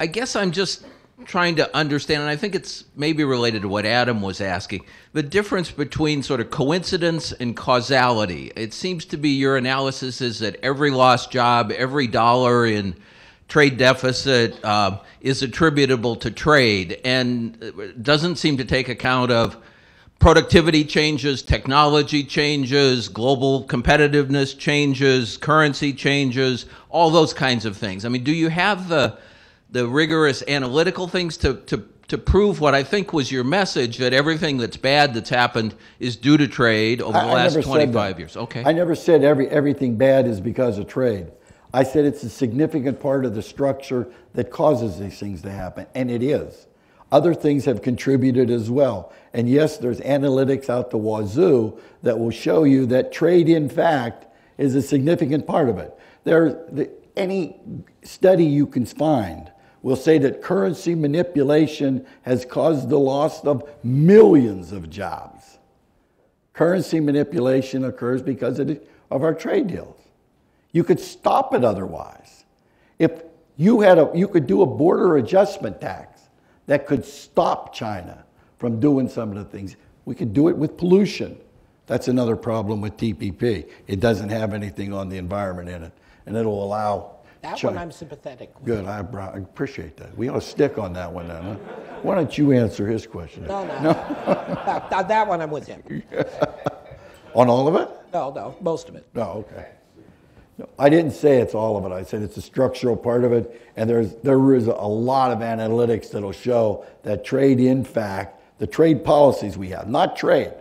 I guess I'm just trying to understand, and I think it's maybe related to what Adam was asking, the difference between sort of coincidence and causality. It seems to be your analysis is that every lost job, every dollar in trade deficit uh, is attributable to trade, and doesn't seem to take account of productivity changes, technology changes, global competitiveness changes, currency changes, all those kinds of things. I mean, do you have the, the rigorous analytical things to, to, to prove what I think was your message, that everything that's bad that's happened is due to trade over the I, last I twenty-five years? Okay. I never said every, everything bad is because of trade. I said it's a significant part of the structure that causes these things to happen, and it is. Other things have contributed as well. And yes, there's analytics out the wazoo that will show you that trade, in fact, is a significant part of it. There, the, any study you can find will say that currency manipulation has caused the loss of millions of jobs. Currency manipulation occurs because of, the, of our trade deals. You could stop it otherwise. If you had a, you could do a border adjustment tax that could stop China from doing some of the things. We could do it with pollution. That's another problem with T P P. It doesn't have anything on the environment in it, and it'll allow that China. One I'm sympathetic with. Good, I, I appreciate that. We ought to stick on that one then, huh? Why don't you answer his question? No, no. no? that, that one I'm with him. On all of it? No, no, most of it. No, oh, okay. No, I didn't say it's all of it. I said it's a structural part of it, and there's, there is a lot of analytics that'll show that trade, in fact, the trade policies we have, not trade,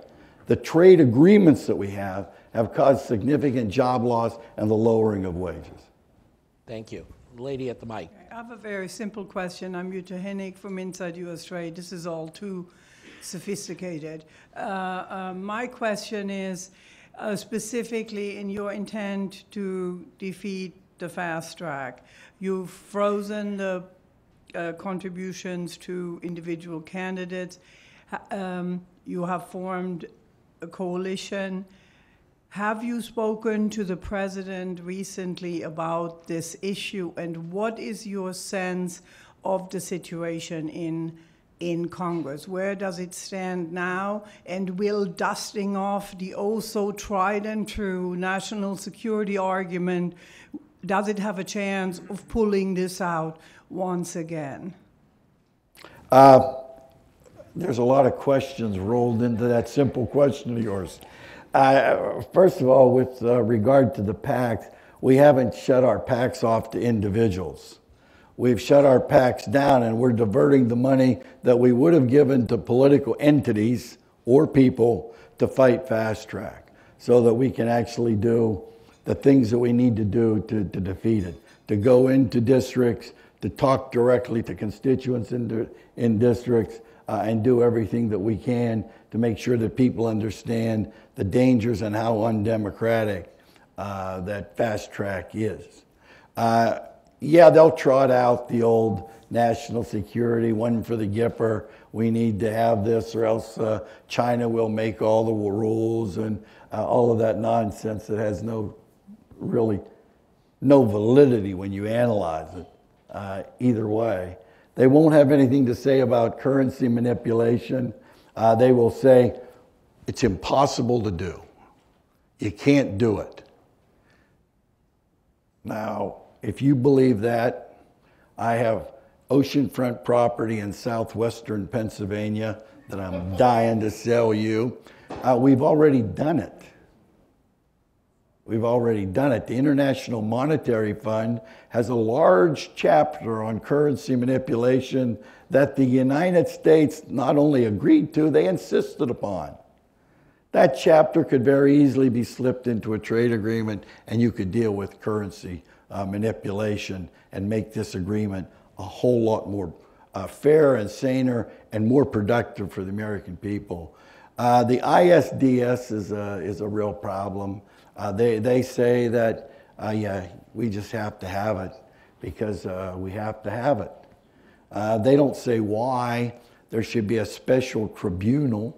the trade agreements that we have have caused significant job loss and the lowering of wages. Thank you. Lady at the mic. I have a very simple question. I'm Jutta Hennig from Inside U S Trade. This is all too sophisticated. Uh, uh, my question is, Uh, specifically in your intent to defeat the fast track. You've frozen the uh, contributions to individual candidates. Um, you have formed a coalition. Have you spoken to the president recently about this issue, and what is your sense of the situation in in Congress? Where does it stand now? And will dusting off the also tried and true national security argument, does it have a chance of pulling this out once again? Uh, there's a lot of questions rolled into that simple question of yours. Uh, first of all, with uh, regard to the PACs, we haven't shut our PACs off to individuals. We've shut our PACs down, and we're diverting the money that we would have given to political entities or people to fight fast track so that we can actually do the things that we need to do to, to defeat it, to go into districts, to talk directly to constituents in, the, in districts uh, and do everything that we can to make sure that people understand the dangers and how undemocratic uh, that fast track is. Uh, yeah, they'll trot out the old national security, one for the Gipper, we need to have this or else uh, China will make all the rules and uh, all of that nonsense that has no really no validity when you analyze it uh, either way. They won't have anything to say about currency manipulation. Uh, they will say, it's impossible to do. You can't do it. Now, if you believe that, I have oceanfront property in southwestern Pennsylvania that I'm dying to sell you. Uh, we've already done it. We've already done it. The International Monetary Fund has a large chapter on currency manipulation that the United States not only agreed to, they insisted upon. That chapter could very easily be slipped into a trade agreement and you could deal with currency uh, manipulation and make this agreement a whole lot more uh, fair and saner and more productive for the American people. Uh, the I S D S is a, is a real problem. Uh, they, they say that, uh, yeah, we just have to have it because uh, we have to have it. Uh, they don't say why there should be a special tribunal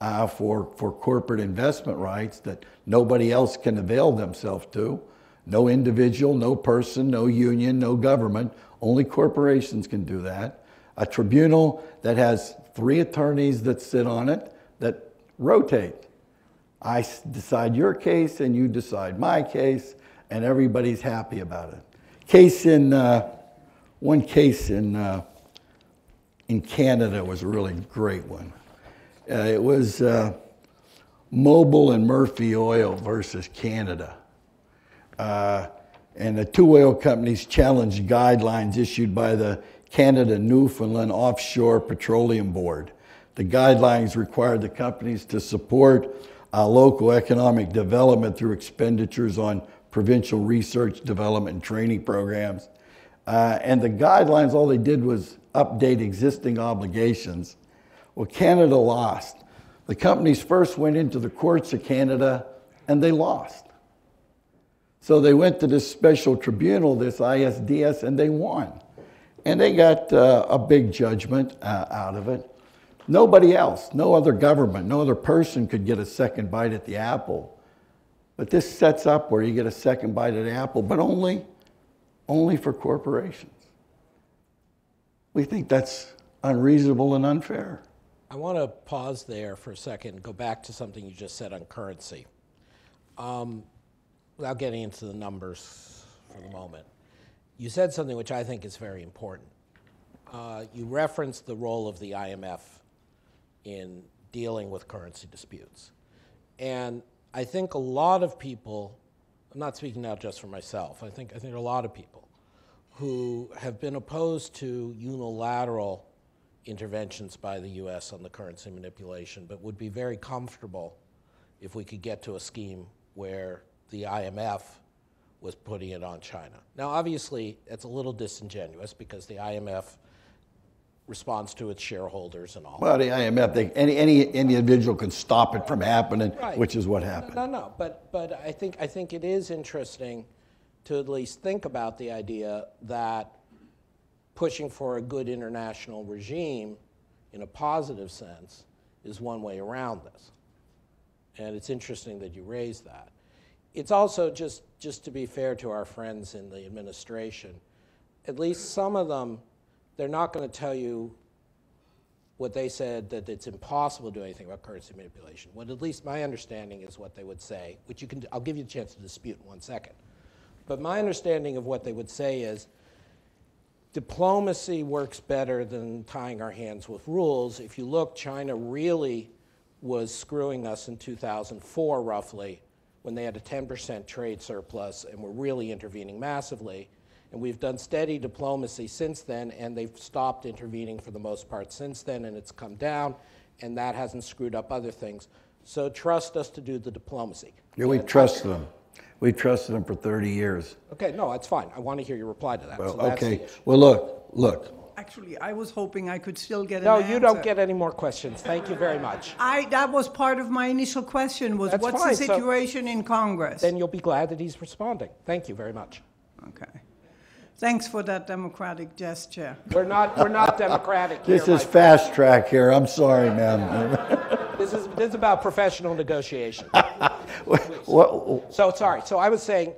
uh, for, for corporate investment rights that nobody else can avail themselves to. No individual, no person, no union, no government. Only corporations can do that. A tribunal that has three attorneys that sit on it that rotate. I decide your case and you decide my case and everybody's happy about it. Case in, uh, one case in, uh, in Canada was a really great one. Uh, it was uh, Mobil and Murphy Oil versus Canada. Uh, and the two oil companies challenged guidelines issued by the Canada Newfoundland Offshore Petroleum Board. The guidelines required the companies to support Uh, local economic development through expenditures on provincial research, development, and training programs. Uh, and the guidelines, all they did was update existing obligations. Well, Canada lost. The companies first went into the courts of Canada, and they lost. So they went to this special tribunal, this I S D S, and they won. And they got uh, a big judgment uh, out of it. Nobody else, no other government, no other person could get a second bite at the apple. But this sets up where you get a second bite at the apple, but only, only for corporations. We think that's unreasonable and unfair. I want to pause there for a second and go back to something you just said on currency. Um, without getting into the numbers for the moment, you said something which I think is very important. Uh, you referenced the role of the I M F in dealing with currency disputes. And I think a lot of people, I'm not speaking now just for myself, I think, I think a lot of people who have been opposed to unilateral interventions by the U S on the currency manipulation, but would be very comfortable if we could get to a scheme where the I M F was putting it on China. Now, obviously, it's a little disingenuous because the I M F responds to its shareholders and all. Well, the I M F, they, any, any individual can stop it from happening, right. Which is what happened. No, no, no. But, but I think, I think it is interesting to at least think about the idea that pushing for a good international regime in a positive sense is one way around this. And it's interesting that you raise that. It's also, just, just to be fair to our friends in the administration, at least some of them, they're not going to tell you what they said, that it's impossible to do anything about currency manipulation. What at least my understanding is what they would say, which you can, I'll give you a chance to dispute in one second. But my understanding of what they would say is, diplomacy works better than tying our hands with rules. If you look, China really was screwing us in two thousand four, roughly, when they had a ten percent trade surplus and were really intervening massively. And we've done steady diplomacy since then, and they've stopped intervening for the most part since then, and it's come down, and that hasn't screwed up other things. So trust us to do the diplomacy. Yeah, we trust them. We've trusted them for thirty years. Okay, no, that's fine. I want to hear your reply to that. Well, so that's okay. Well, look, look. Actually, I was hoping I could still get an no, answer. No, you don't get any more questions. Thank you very much. I, that was part of my initial question was, that's what's fine. the situation so, in Congress? Then you'll be glad that he's responding. Thank you very much. Okay. Thanks for that democratic gesture. We're not, we're not democratic here. This is fast friend. track here. I'm sorry, ma'am. This is, this is about professional negotiation. So, sorry. So I was saying,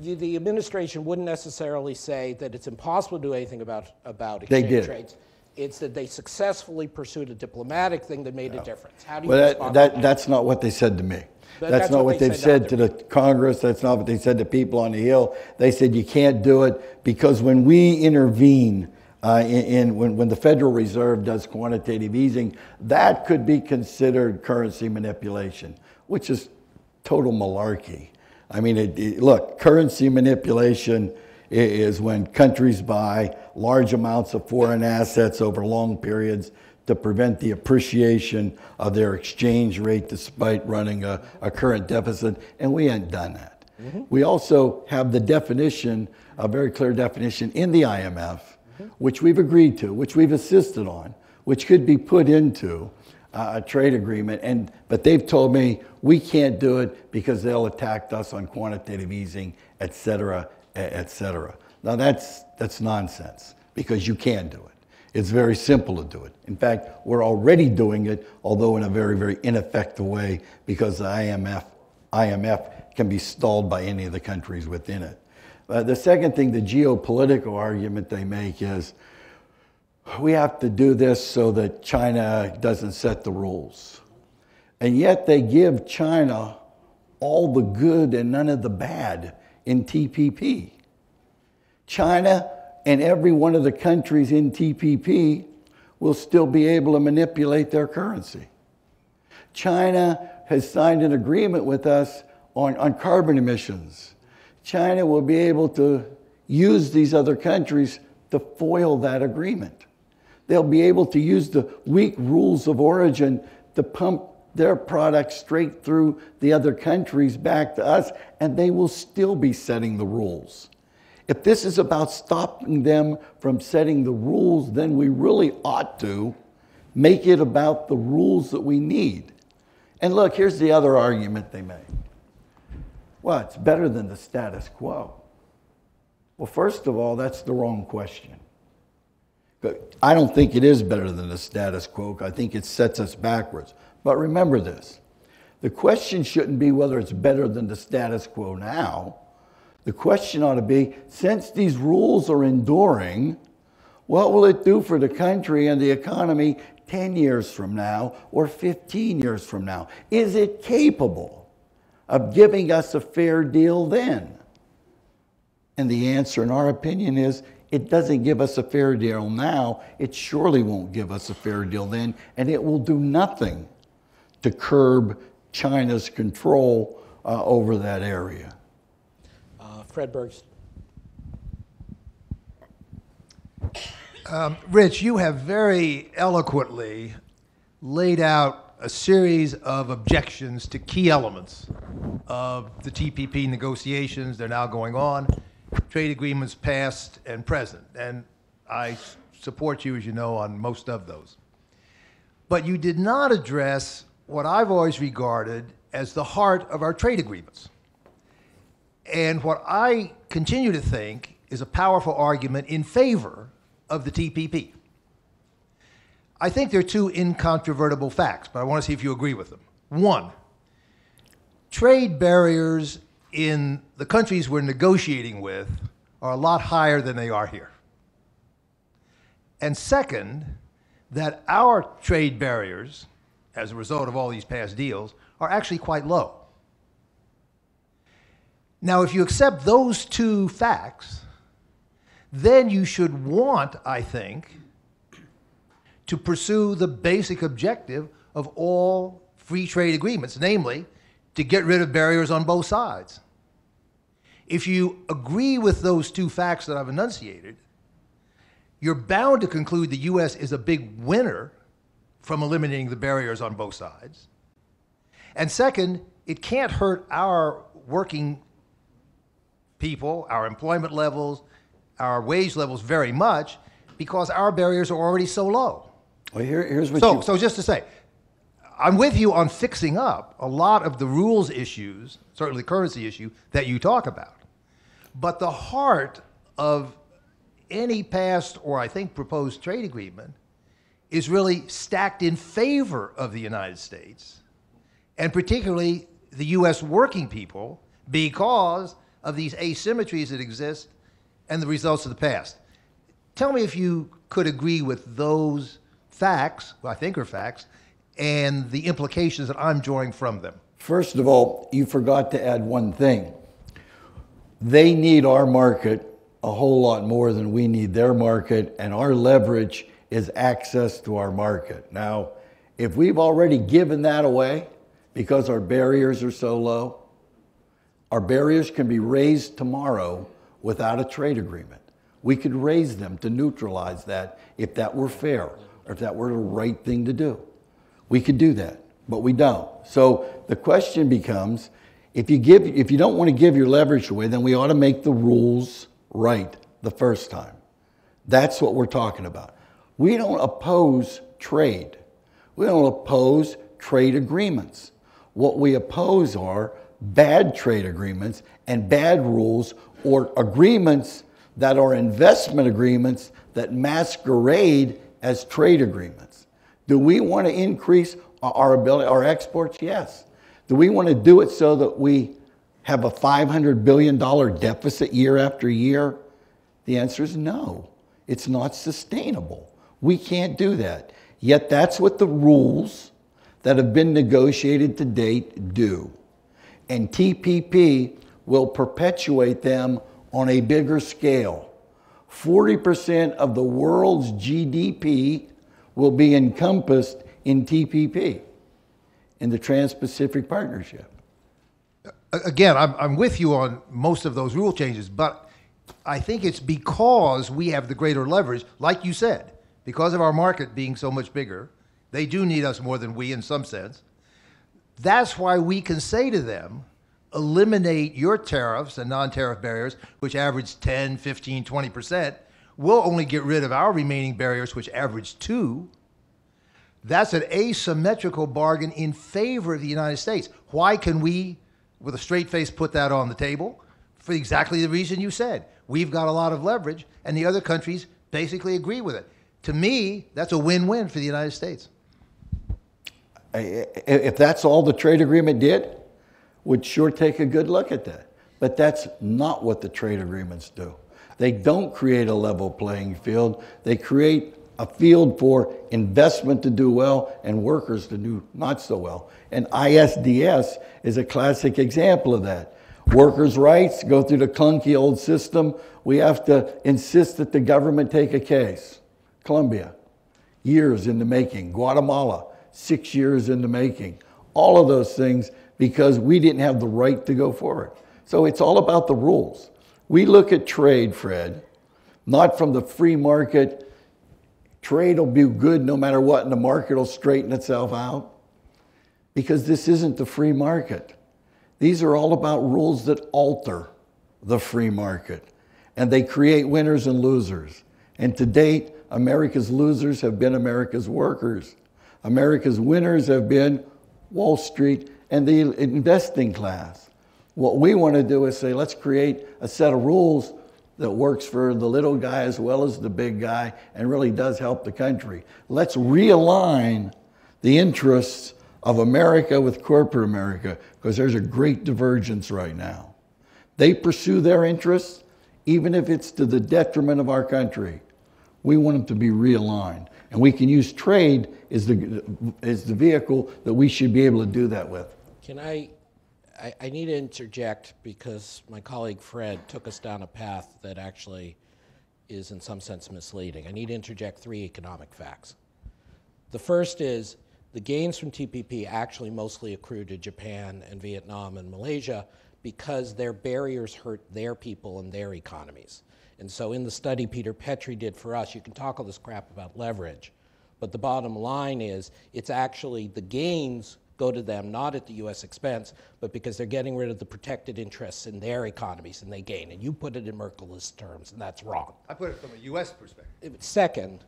You, the administration wouldn't necessarily say that it's impossible to do anything about, about exchange trades. It's that they successfully pursued a diplomatic thing that made no. a difference. How do you well, respond that, to that? That's not what they said to me. That's, that's not what, what they've they said, said to the Congress. That's not what they said to people on the Hill. They said you can't do it because when we intervene, uh, in, in when, when the Federal Reserve does quantitative easing, that could be considered currency manipulation, which is total malarkey. I mean, it, it, look, currency manipulation is when countries buy large amounts of foreign assets over long periods to prevent the appreciation of their exchange rate despite running a, a current deficit, and we ain't done that. Mm-hmm. We also have the definition, a very clear definition in the I M F, mm-hmm. which we've agreed to, which we've insisted on, which could be put into a trade agreement, and but they've told me we can't do it because they'll attack us on quantitative easing, et cetera, et cetera. Now that's that's nonsense because you can do it. It's very simple to do it. In fact, we're already doing it, although in a very, very ineffective way because the I M F I M F can be stalled by any of the countries within it. Uh, the second thing, the geopolitical argument they make is, we have to do this so that China doesn't set the rules. And yet they give China all the good and none of the bad in T P P. China and every one of the countries in T P P will still be able to manipulate their currency. China has signed an agreement with us on, on carbon emissions. China will be able to use these other countries to foil that agreement. They'll be able to use the weak rules of origin to pump their products straight through the other countries back to us, and they will still be setting the rules. If this is about stopping them from setting the rules, then we really ought to make it about the rules that we need. And look, here's the other argument they make. Well, it's better than the status quo. Well, first of all, that's the wrong question. But I don't think it is better than the status quo. I think it sets us backwards. But remember this. The question shouldn't be whether it's better than the status quo now. The question ought to be, since these rules are enduring, what will it do for the country and the economy ten years from now or fifteen years from now? Is it capable of giving us a fair deal then? And the answer, in our opinion, is it doesn't give us a fair deal now, it surely won't give us a fair deal then, and it will do nothing to curb China's control uh, over that area. Uh, Fred Bergsten. Um, Rich, you have very eloquently laid out a series of objections to key elements of the T P P negotiations. They're now going on. Trade agreements past and present, and I support you, as you know, on most of those. But you did not address what I've always regarded as the heart of our trade agreements. And what I continue to think is a powerful argument in favor of the T P P. I think there are two incontrovertible facts, but I want to see if you agree with them. One, trade barriers in the countries we're negotiating with are a lot higher than they are here. And second, that our trade barriers, as a result of all these past deals, are actually quite low. Now, if you accept those two facts, then you should want, I think, to pursue the basic objective of all free trade agreements, namely, to get rid of barriers on both sides. If you agree with those two facts that I've enunciated, you're bound to conclude the U S is a big winner from eliminating the barriers on both sides. And second, it can't hurt our working people, our employment levels, our wage levels very much, because our barriers are already so low. Well, here, here's what so, you... So just to say, I'm with you on fixing up a lot of the rules issues, certainly the currency issue, that you talk about. But the heart of any past or I think proposed trade agreement is really stacked in favor of the United States, and particularly the U S working people, because of these asymmetries that exist and the results of the past. Tell me if you could agree with those facts, well, I think are facts, and the implications that I'm drawing from them. First of all, you forgot to add one thing. They need our market a whole lot more than we need their market, and our leverage is access to our market. Now, if we've already given that away because our barriers are so low, our barriers can be raised tomorrow without a trade agreement. We could raise them to neutralize that if that were fair or if that were the right thing to do. We could do that, but we don't. So the question becomes, if you give, if you don't want to give your leverage away, then we ought to make the rules right the first time. That's what we're talking about. We don't oppose trade. We don't oppose trade agreements. What we oppose are bad trade agreements and bad rules, or agreements that are investment agreements that masquerade as trade agreements. Do we want to increase our ability, our exports? Yes. Do we want to do it so that we have a five hundred billion dollars deficit year after year? The answer is no. It's not sustainable. We can't do that. Yet that's what the rules that have been negotiated to date do. And T P P will perpetuate them on a bigger scale. forty percent of the world's G D P will be encompassed in T P P, in the Trans-Pacific Partnership. Again, I'm, I'm with you on most of those rule changes, but I think it's because we have the greater leverage, like you said, because of our market being so much bigger. They do need us more than we in some sense. That's why we can say to them, eliminate your tariffs and non-tariff barriers, which average ten, fifteen, twenty percent, we'll only get rid of our remaining barriers, which average two. That's an asymmetrical bargain in favor of the United States. Why can we, with a straight face, put that on the table? For exactly the reason you said. We've got a lot of leverage, and the other countries basically agree with it. To me, that's a win-win for the United States. If that's all the trade agreement did, we'd sure take a good look at that. But that's not what the trade agreements do. They don't create a level playing field. They create a field for investment to do well and workers to do not so well. And I S D S is a classic example of that. Workers' rights go through the clunky old system. We have to insist that the government take a case. Colombia, years in the making. Guatemala, six years in the making. All of those things because we didn't have the right to go forward. So it's all about the rules. We look at trade, Fred, not from the free market. Trade will be good no matter what, and the market will straighten itself out. Because this isn't the free market. These are all about rules that alter the free market. And they create winners and losers. And to date, America's losers have been America's workers. America's winners have been Wall Street and the investing class. What we want to do is say, let's create a set of rules that works for the little guy as well as the big guy and really does help the country. Let's realign the interests of America with corporate America, because there's a great divergence right now. They pursue their interests, even if it's to the detriment of our country. We want them to be realigned. And we can use trade as the, as the vehicle that we should be able to do that with. Can I... I, I need to interject because my colleague Fred took us down a path that actually is in some sense misleading. I need to interject three economic facts. The first is the gains from T P P actually mostly accrue to Japan and Vietnam and Malaysia because their barriers hurt their people and their economies. And so in the study Peter Petrie did for us, you can talk all this crap about leverage, but the bottom line is it's actually the gains go to them, not at the U S expense, but because they're getting rid of the protected interests in their economies and they gain. And you put it in Merkelist terms, and that's wrong. I put it from a U S perspective. Second,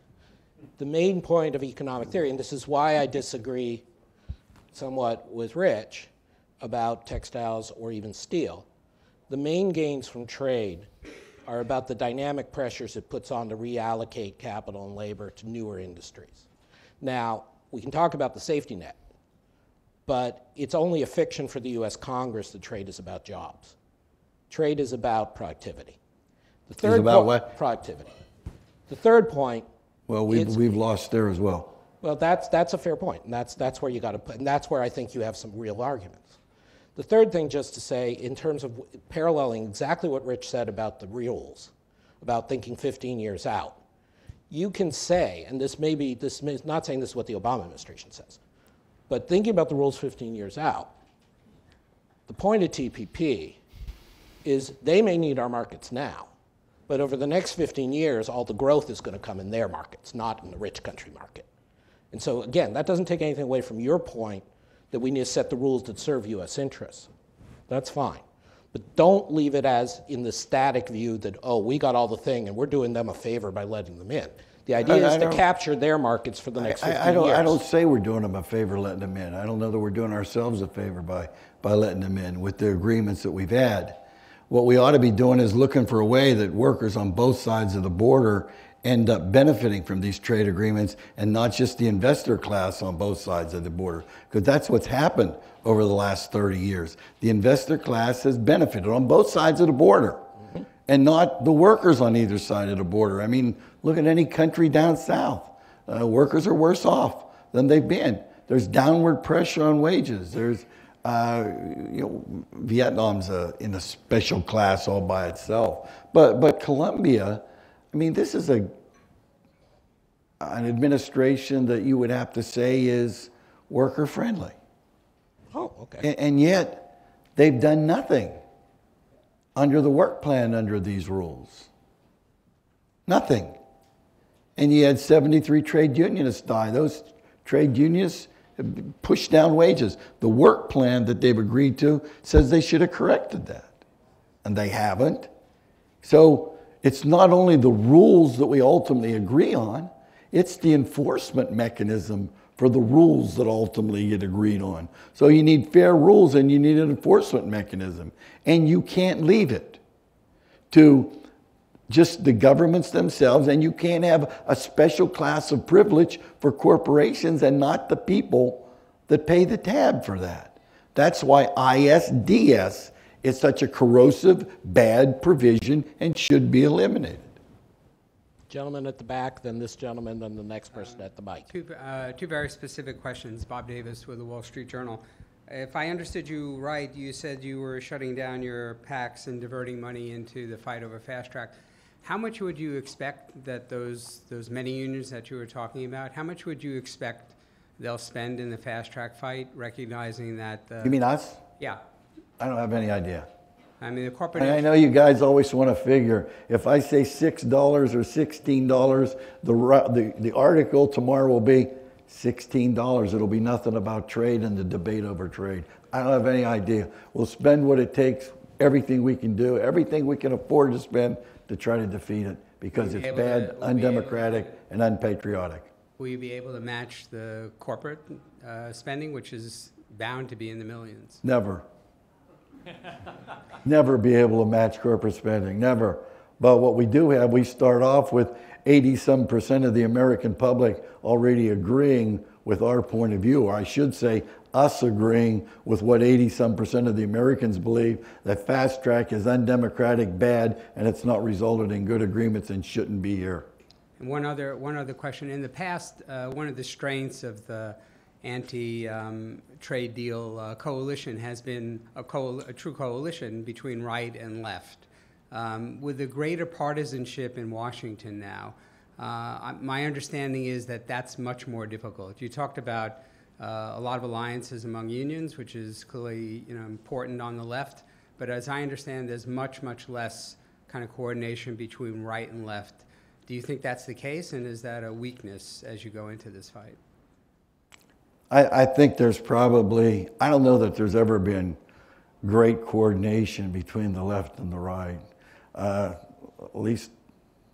the main point of economic theory, and this is why I disagree somewhat with Rich about textiles or even steel, the main gains from trade are about the dynamic pressures it puts on to reallocate capital and labor to newer industries. Now, we can talk about the safety net, but it's only a fiction for the U S Congress that trade is about jobs. Trade is about productivity. The third it's about point, what? Productivity. The third point. Well, we've, we've lost there as well. Well, that's, that's a fair point, and that's, that's where you got to put, and that's where I think you have some real arguments. The third thing, just to say, in terms of paralleling exactly what Rich said about the rules, about thinking fifteen years out, you can say, and this may be, this may, not saying this is what the Obama administration says, but thinking about the rules fifteen years out, the point of T P P is they may need our markets now, but over the next fifteen years, all the growth is going to come in their markets, not in the rich country market. And so again, that doesn't take anything away from your point that we need to set the rules that serve U S interests. That's fine. But don't leave it as in the static view that, oh, we got all the thing and we're doing them a favor by letting them in. The idea I, is I to capture their markets for the next I, fifteen I don't, years. I don't say we're doing them a favor letting them in. I don't know that we're doing ourselves a favor by, by letting them in with the agreements that we've had. What we ought to be doing is looking for a way that workers on both sides of the border end up benefiting from these trade agreements and not just the investor class on both sides of the border, because that's what's happened over the last thirty years. The investor class has benefited on both sides of the border mm-hmm. and not the workers on either side of the border. I mean, look at any country down south. Uh, workers are worse off than they've been. There's downward pressure on wages. There's, uh, you know, Vietnam's a, in a special class all by itself. But, but Colombia, I mean, this is a an administration that you would have to say is worker friendly. Oh, okay. And, and yet, they've done nothing under the work plan under these rules. Nothing. And you had seventy-three trade unionists die. Those trade unionists pushed down wages. The work plan that they've agreed to says they should have corrected that, and they haven't. So it's not only the rules that we ultimately agree on, it's the enforcement mechanism for the rules that ultimately get agreed on. So you need fair rules and you need an enforcement mechanism. And you can't leave it to just the governments themselves, and you can't have a special class of privilege for corporations and not the people that pay the tab for that. That's why I S D S is such a corrosive, bad provision and should be eliminated. Gentleman at the back, then this gentleman, then the next person uh, at the mic. Two, uh, two very specific questions. Bob Davis with the Wall Street Journal. If I understood you right, you said you were shutting down your PACs and diverting money into the fight over fast track. How much would you expect that those, those many unions that you were talking about, how much would you expect they'll spend in the fast track fight, recognizing that... Uh, you mean us? Yeah. I don't have any idea. I mean, the corporate... I know you guys always want to figure. If I say six dollars or sixteen dollars, the, the, the article tomorrow will be sixteen dollars. It'll be nothing about trade and the debate over trade. I don't have any idea. We'll spend what it takes, everything we can do, everything we can afford to spend to try to defeat it, because it's bad, undemocratic, and unpatriotic. Will you be able to match the corporate uh, spending, which is bound to be in the millions? Never. Never be able to match corporate spending, never. But what we do have, we start off with eighty some percent of the American public already agreeing with our point of view, or I should say us agreeing with what eighty some percent of the Americans believe, that fast track is undemocratic, bad, and it's not resulted in good agreements and shouldn't be here. And one other, one other question. In the past, uh, one of the strengths of the anti-trade um, deal uh, coalition has been a, coal a true coalition between right and left. Um, with the greater partisanship in Washington now, uh, my understanding is that that's much more difficult. You talked about uh, a lot of alliances among unions, which is clearly you know, important on the left, but as I understand, there's much, much less kind of coordination between right and left. Do you think that's the case, and is that a weakness as you go into this fight? I, I think there's probably, I don't know that there's ever been great coordination between the left and the right, uh, at least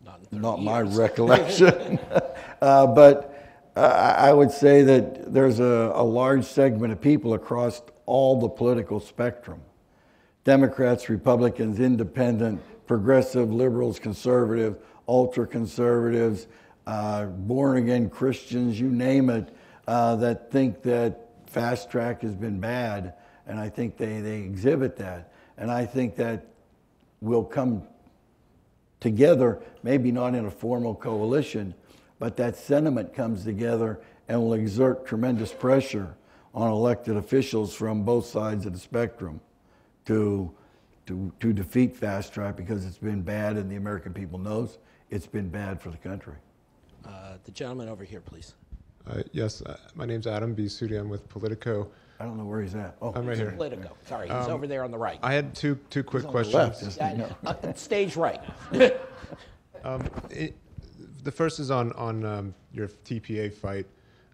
not, not my recollection. uh, but uh, I would say that there's a, a large segment of people across all the political spectrum. Democrats, Republicans, independent, progressive, liberals, conservative, ultra-conservatives, uh, born-again Christians, you name it, uh, that think that fast track has been bad. And I think they, they exhibit that. And I think that will come together, maybe not in a formal coalition, but that sentiment comes together and will exert tremendous pressure on elected officials from both sides of the spectrum to, to, to defeat fast track, because it's been bad and the American people knows it's been bad for the country. Uh, the gentleman over here, please. Uh, yes, uh, my name's Adam B. Sudi. I'm with Politico. I don't know where he's at. Oh, I'm right here. Politico. Sorry, he's um, over there on the right. I had two two quick questions. Left, uh, stage right. um, it, the first is on on um, your T P A fight,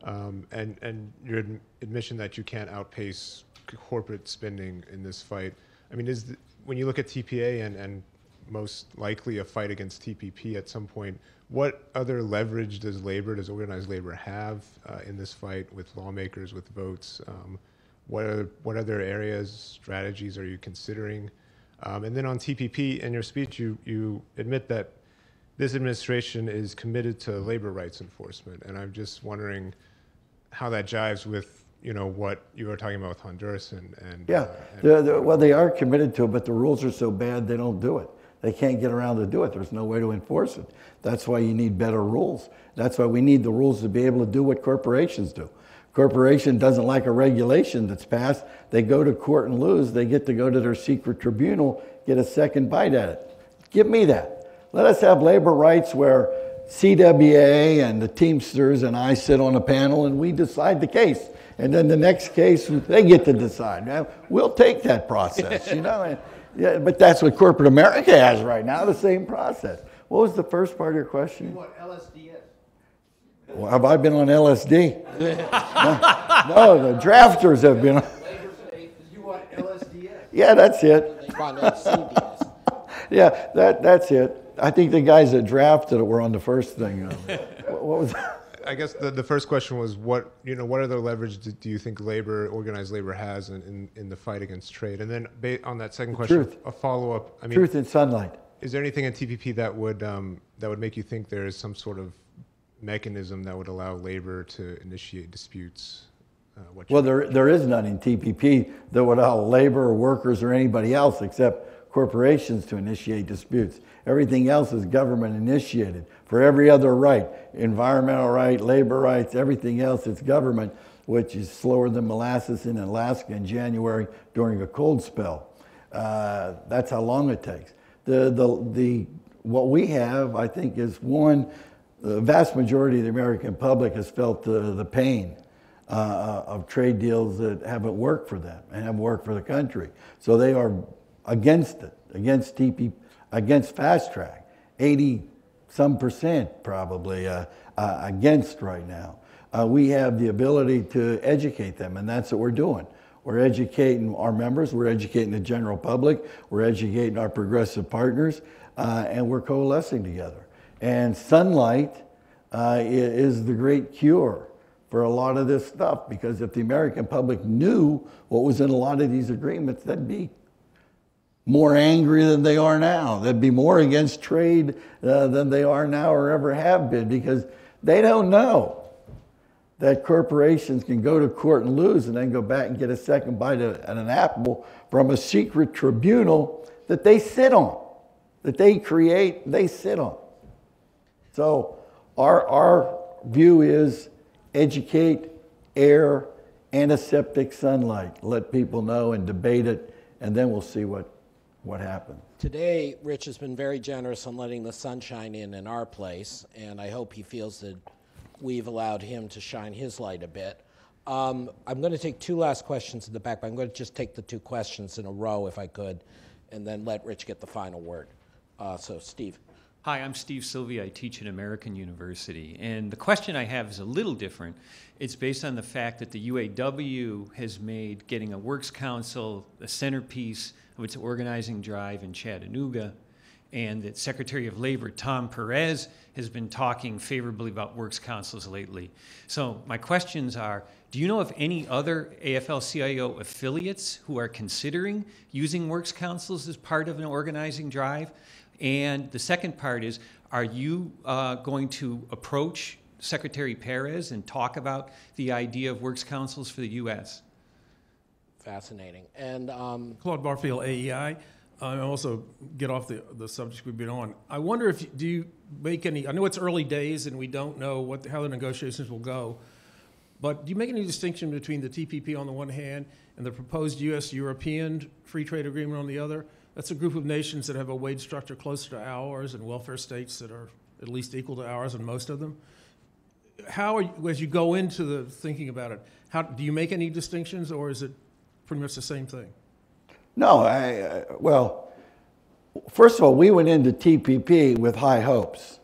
um, and and your admission that you can't outpace corporate spending in this fight. I mean, is the, when you look at T P A and and most likely a fight against T P P at some point, what other leverage does labor, does organized labor have uh, in this fight with lawmakers, with votes? Um, what other, what other areas, strategies are you considering? Um, and then on T P P, in your speech, you, you admit that this administration is committed to labor rights enforcement. And I'm just wondering how that jives with, you know, what you were talking about with Honduras and... and yeah, uh, and they're, they're, well, they are committed to it, but the rules are so bad they don't do it. They can't get around to do it. There's no way to enforce it. That's why you need better rules. That's why we need the rules to be able to do what corporations do. Corporation doesn't like a regulation that's passed. They go to court and lose. They get to go to their secret tribunal, get a second bite at it. Give me that. Let us have labor rights where C W A and the Teamsters and I sit on a panel and we decide the case. And then the next case, they get to decide. We'll take that process, you know. Yeah, but that's what corporate America has right now, the same process. What was the first part of your question? You want L S D S. Well, have I been on L S D? no, no, the drafters have been on. You want L S D S. Yeah, that's it. yeah, that, that's it. I think the guys that drafted it were on the first thing. What, what was that? I guess the, the first question was what, you know, what other leverage do, do you think labor, organized labor has in, in, in the fight against trade? And then ba on that second question, Truth. a follow-up. I mean, Truth and sunlight. Is there anything in T P P that would, um, that would make you think there is some sort of mechanism that would allow labor to initiate disputes? Uh, what well, there, there is none in T P P that would allow labor or workers or anybody else except corporations to initiate disputes. Everything else is government initiated. For every other right, environmental right, labor rights, everything else, it's government, which is slower than molasses in Alaska in January during a cold spell. Uh, that's how long it takes. The, the, the, what we have, I think, is one, the vast majority of the American public has felt the, the pain uh, of trade deals that haven't worked for them and haven't worked for the country. So they are against it, against T P P. Against fast track, eighty some percent probably uh, uh, against right now. Uh, we have the ability to educate them, and that's what we're doing. We're educating our members, we're educating the general public, we're educating our progressive partners, uh, and we're coalescing together. And sunlight uh, is the great cure for a lot of this stuff, because if the American public knew what was in a lot of these agreements, that'd be more angry than they are now. They'd be more against trade uh, than they are now or ever have been, because they don't know that corporations can go to court and lose and then go back and get a second bite at an apple from a secret tribunal that they sit on, that they create, they sit on. So our, our view is educate, air, antiseptic sunlight. Let people know and debate it, and then we'll see what what happened. Today, Rich has been very generous on letting the sunshine in in our place, and I hope he feels that we've allowed him to shine his light a bit. Um, I'm going to take two last questions in the back, but I'm going to just take the two questions in a row if I could, and then let Rich get the final word. Uh, so, Steve. Hi, I'm Steve Silvey. I teach at American University. And the question I have is a little different. It's based on the fact that the U A W has made getting a works council the centerpiece of its organizing drive in Chattanooga, and that Secretary of Labor Tom Perez has been talking favorably about works councils lately. So my questions are, do you know of any other A F L C I O affiliates who are considering using works councils as part of an organizing drive? And the second part is, are you uh, going to approach Secretary Perez and talk about the idea of works councils for the U S? Fascinating. And um, Claude Barfield, A E I. I also get off the, the subject we've been on. I wonder if, you, do you make any, I know it's early days and we don't know what the, how the negotiations will go, but do you make any distinction between the T P P on the one hand and the proposed U S European free trade agreement on the other? That's a group of nations that have a wage structure closer to ours and welfare states that are at least equal to ours in most of them. How, are you, as you go into the thinking about it, how, do you make any distinctions, or is it pretty much the same thing? No, I, uh, well, first of all, we went into T P P with high hopes.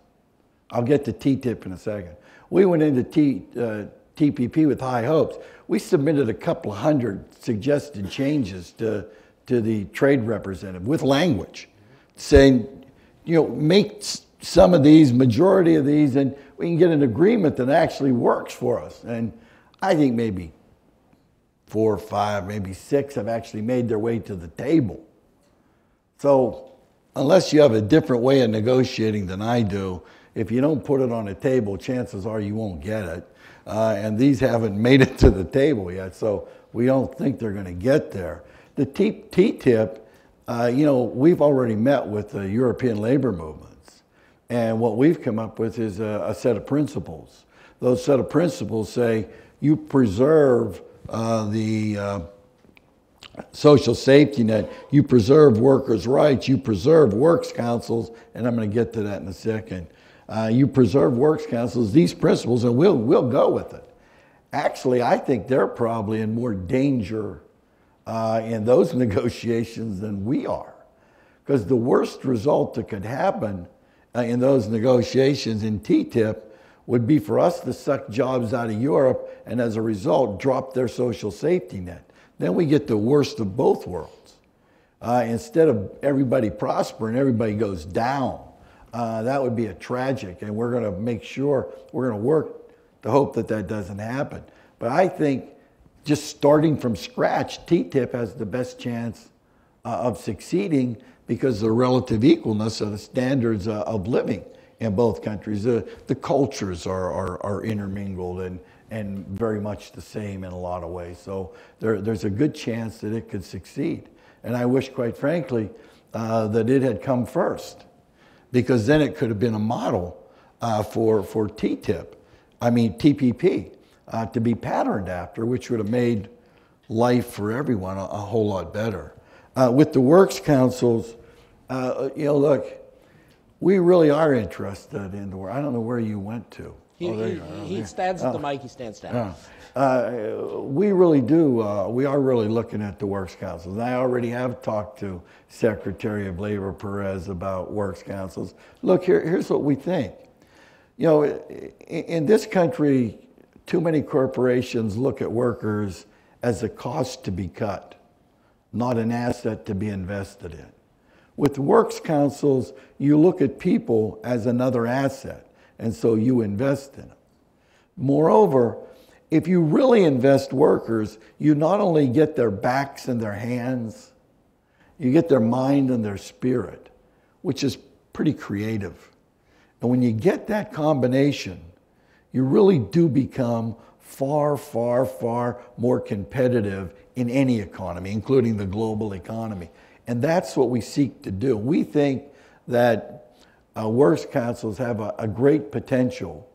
I'll get to T T I P in a second. We went into T, uh, T P P with high hopes. We submitted a couple of hundred suggested changes to to the trade representative with language, saying, you know, make some of these, majority of these, and we can get an agreement that actually works for us. And I think maybe four or five, maybe six have actually made their way to the table. So unless you have a different way of negotiating than I do, if you don't put it on the table, chances are you won't get it. Uh, and these haven't made it to the table yet, so we don't think they're gonna get there. The T T I P, uh, you know, we've already met with the European labor movements, and what we've come up with is a, a set of principles. Those set of principles say you preserve uh, the uh, social safety net, you preserve workers' rights, you preserve works councils, and I'm going to get to that in a second. Uh, you preserve works councils, these principles, and we'll, we'll go with it. Actually, I think they're probably in more danger Uh, in those negotiations than we are. Because the worst result that could happen uh, in those negotiations in T T I P would be for us to suck jobs out of Europe and as a result drop their social safety net. Then we get the worst of both worlds. Uh, instead of everybody prospering, everybody goes down. Uh, that would be a tragic, and we're gonna make sure, we're gonna work to hope that that doesn't happen. But I think just starting from scratch, T T I P has the best chance uh, of succeeding because of the relative equalness of the standards uh, of living in both countries. The, the cultures are, are, are intermingled and, and very much the same in a lot of ways. So there, there's a good chance that it could succeed. And I wish, quite frankly, uh, that it had come first, because then it could have been a model uh, for, for T T I P, I mean T P P. Uh, to be patterned after, which would have made life for everyone a, a whole lot better. Uh, with the works councils, uh, you know, look, we really are interested in the work. I don't know where you went to. He, oh, he, oh, he stands at the mic, he stands down. Uh, uh, we really do, uh, we are really looking at the works councils. And I already have talked to Secretary of Labor Perez about works councils. Look, here, here's what we think. You know, in, in this country, too many corporations look at workers as a cost to be cut, not an asset to be invested in. With works councils, you look at people as another asset, and so you invest in them. Moreover, if you really invest workers, you not only get their backs and their hands, you get their mind and their spirit, which is pretty creative. And when you get that combination, you really do become far, far, far more competitive in any economy, including the global economy. And that's what we seek to do. We think that uh, works councils have a, a great potential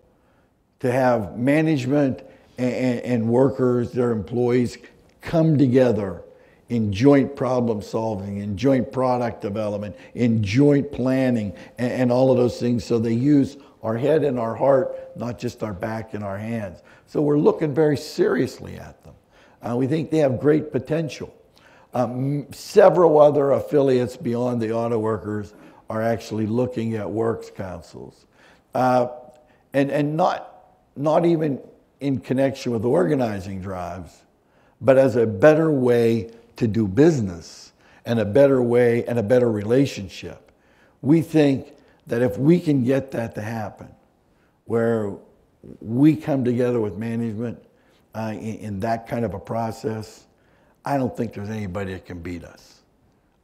to have management and, and workers, their employees, come together in joint problem solving, in joint product development, in joint planning, and, and all of those things, so they use our head and our heart, not just our back and our hands. So we're looking very seriously at them. Uh, we think they have great potential. Um, several other affiliates beyond the auto workers are actually looking at works councils. Uh, and and not, not even in connection with organizing drives, but as a better way to do business and a better way and a better relationship. We think that if we can get that to happen, where we come together with management uh, in, in that kind of a process, I don't think there's anybody that can beat us.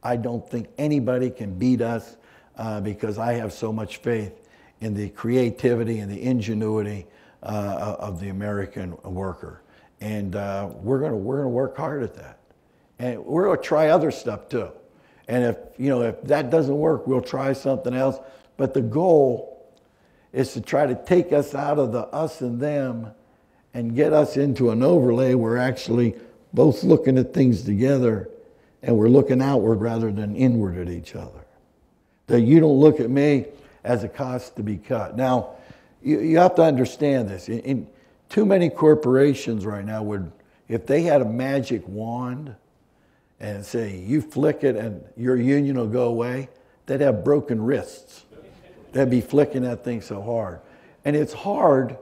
I don't think anybody can beat us uh, because I have so much faith in the creativity and the ingenuity uh, of the American worker. And uh, we're gonna, we're gonna work hard at that. And we're gonna try other stuff too. And if, you know, if that doesn't work, we'll try something else. But the goal is to try to take us out of the us and them and get us into an overlay where actually both looking at things together and we're looking outward rather than inward at each other. That you don't look at me as a cost to be cut. Now, you, you have to understand this. In, in too many corporations right now would, if they had a magic wand and say, you flick it and your union will go away, they'd have broken wrists. They'd be flicking that thing so hard. And it's hard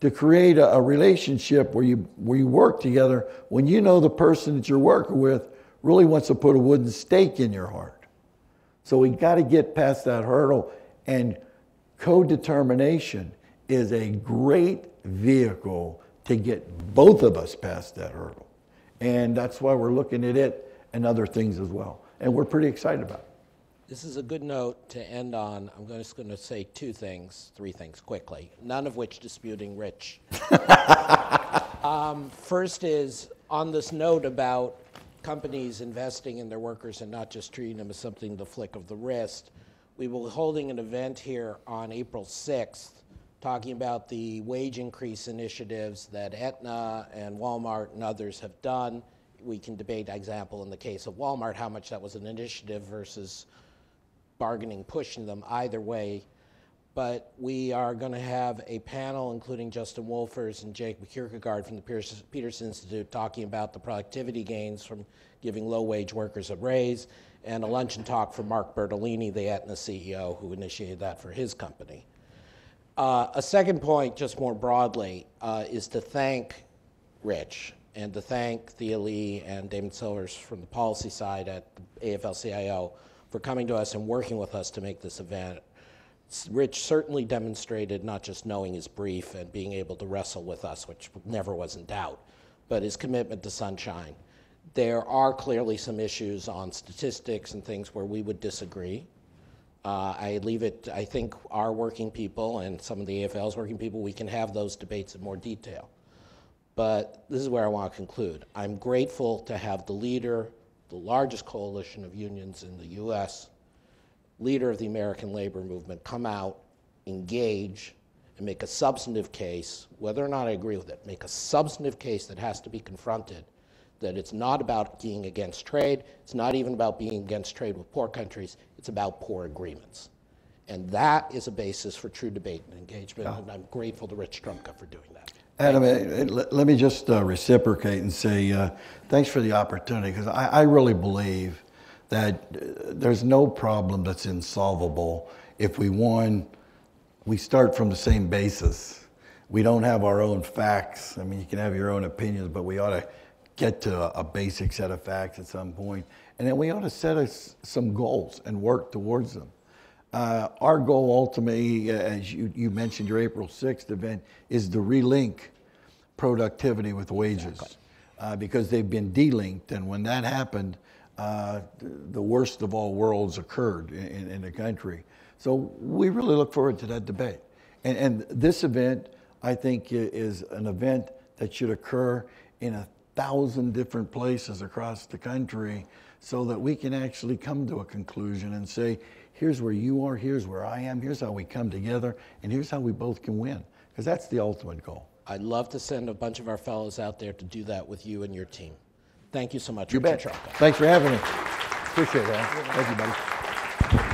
to create a, a relationship where you, where you work together when you know the person that you're working with really wants to put a wooden stake in your heart. So we got to get past that hurdle, and co-determination is a great vehicle to get both of us past that hurdle. And that's why we're looking at it and other things as well. And we're pretty excited about it. This is a good note to end on. I'm just going to say two things, three things quickly, none of which disputing Rich. um, first is on this note about companies investing in their workers and not just treating them as something the flick of the wrist. We will be holding an event here on April sixth talking about the wage increase initiatives that Aetna and Walmart and others have done. We can debate, for example, in the case of Walmart, how much that was an initiative versus bargaining, pushing them either way. But we are going to have a panel, including Justin Wolfers and Jake McKierkegaard from the Peterson Institute, talking about the productivity gains from giving low-wage workers a raise, and a lunch and talk from Mark Bertolini, the Aetna C E O, who initiated that for his company. Uh, a second point, just more broadly, uh, is to thank Rich and to thank Thea Lee and Damon Silvers from the policy side at A F L C I O for coming to us and working with us to make this event. Rich certainly demonstrated not just knowing his brief and being able to wrestle with us, which never was in doubt, but his commitment to sunshine. There are clearly some issues on statistics and things where we would disagree. Uh, I leave it, I think, our working people and some of the A F L's working people, we can have those debates in more detail. But this is where I want to conclude. I'm grateful to have the leader, the largest coalition of unions in the U S, leader of the American labor movement, come out, engage, and make a substantive case, whether or not I agree with it, make a substantive case that has to be confronted, that it's not about being against trade, it's not even about being against trade with poor countries, it's about poor agreements. And that is a basis for true debate and engagement, yeah. And I'm grateful to Rich Trumka for doing that. Adam, let me just uh, reciprocate and say uh, thanks for the opportunity, because I, I really believe that there's no problem that's insolvable if we, one, we start from the same basis. We don't have our own facts. I mean, you can have your own opinions, but we ought to get to a basic set of facts at some point. And then we ought to set us some goals and work towards them. Uh, our goal ultimately, as you, you mentioned your April sixth event, is to relink productivity with wages. Exactly. Uh, because they've been delinked, and when that happened, Uh, the worst of all worlds occurred in, in the country. So we really look forward to that debate. And, and this event, I think, is an event that should occur in a thousand different places across the country so that we can actually come to a conclusion and say, here's where you are, here's where I am, here's how we come together, and here's how we both can win. Because that's the ultimate goal. I'd love to send a bunch of our fellows out there to do that with you and your team. Thank you so much. You bet. Trumka. Thanks for having me. Appreciate that. Thank you, buddy.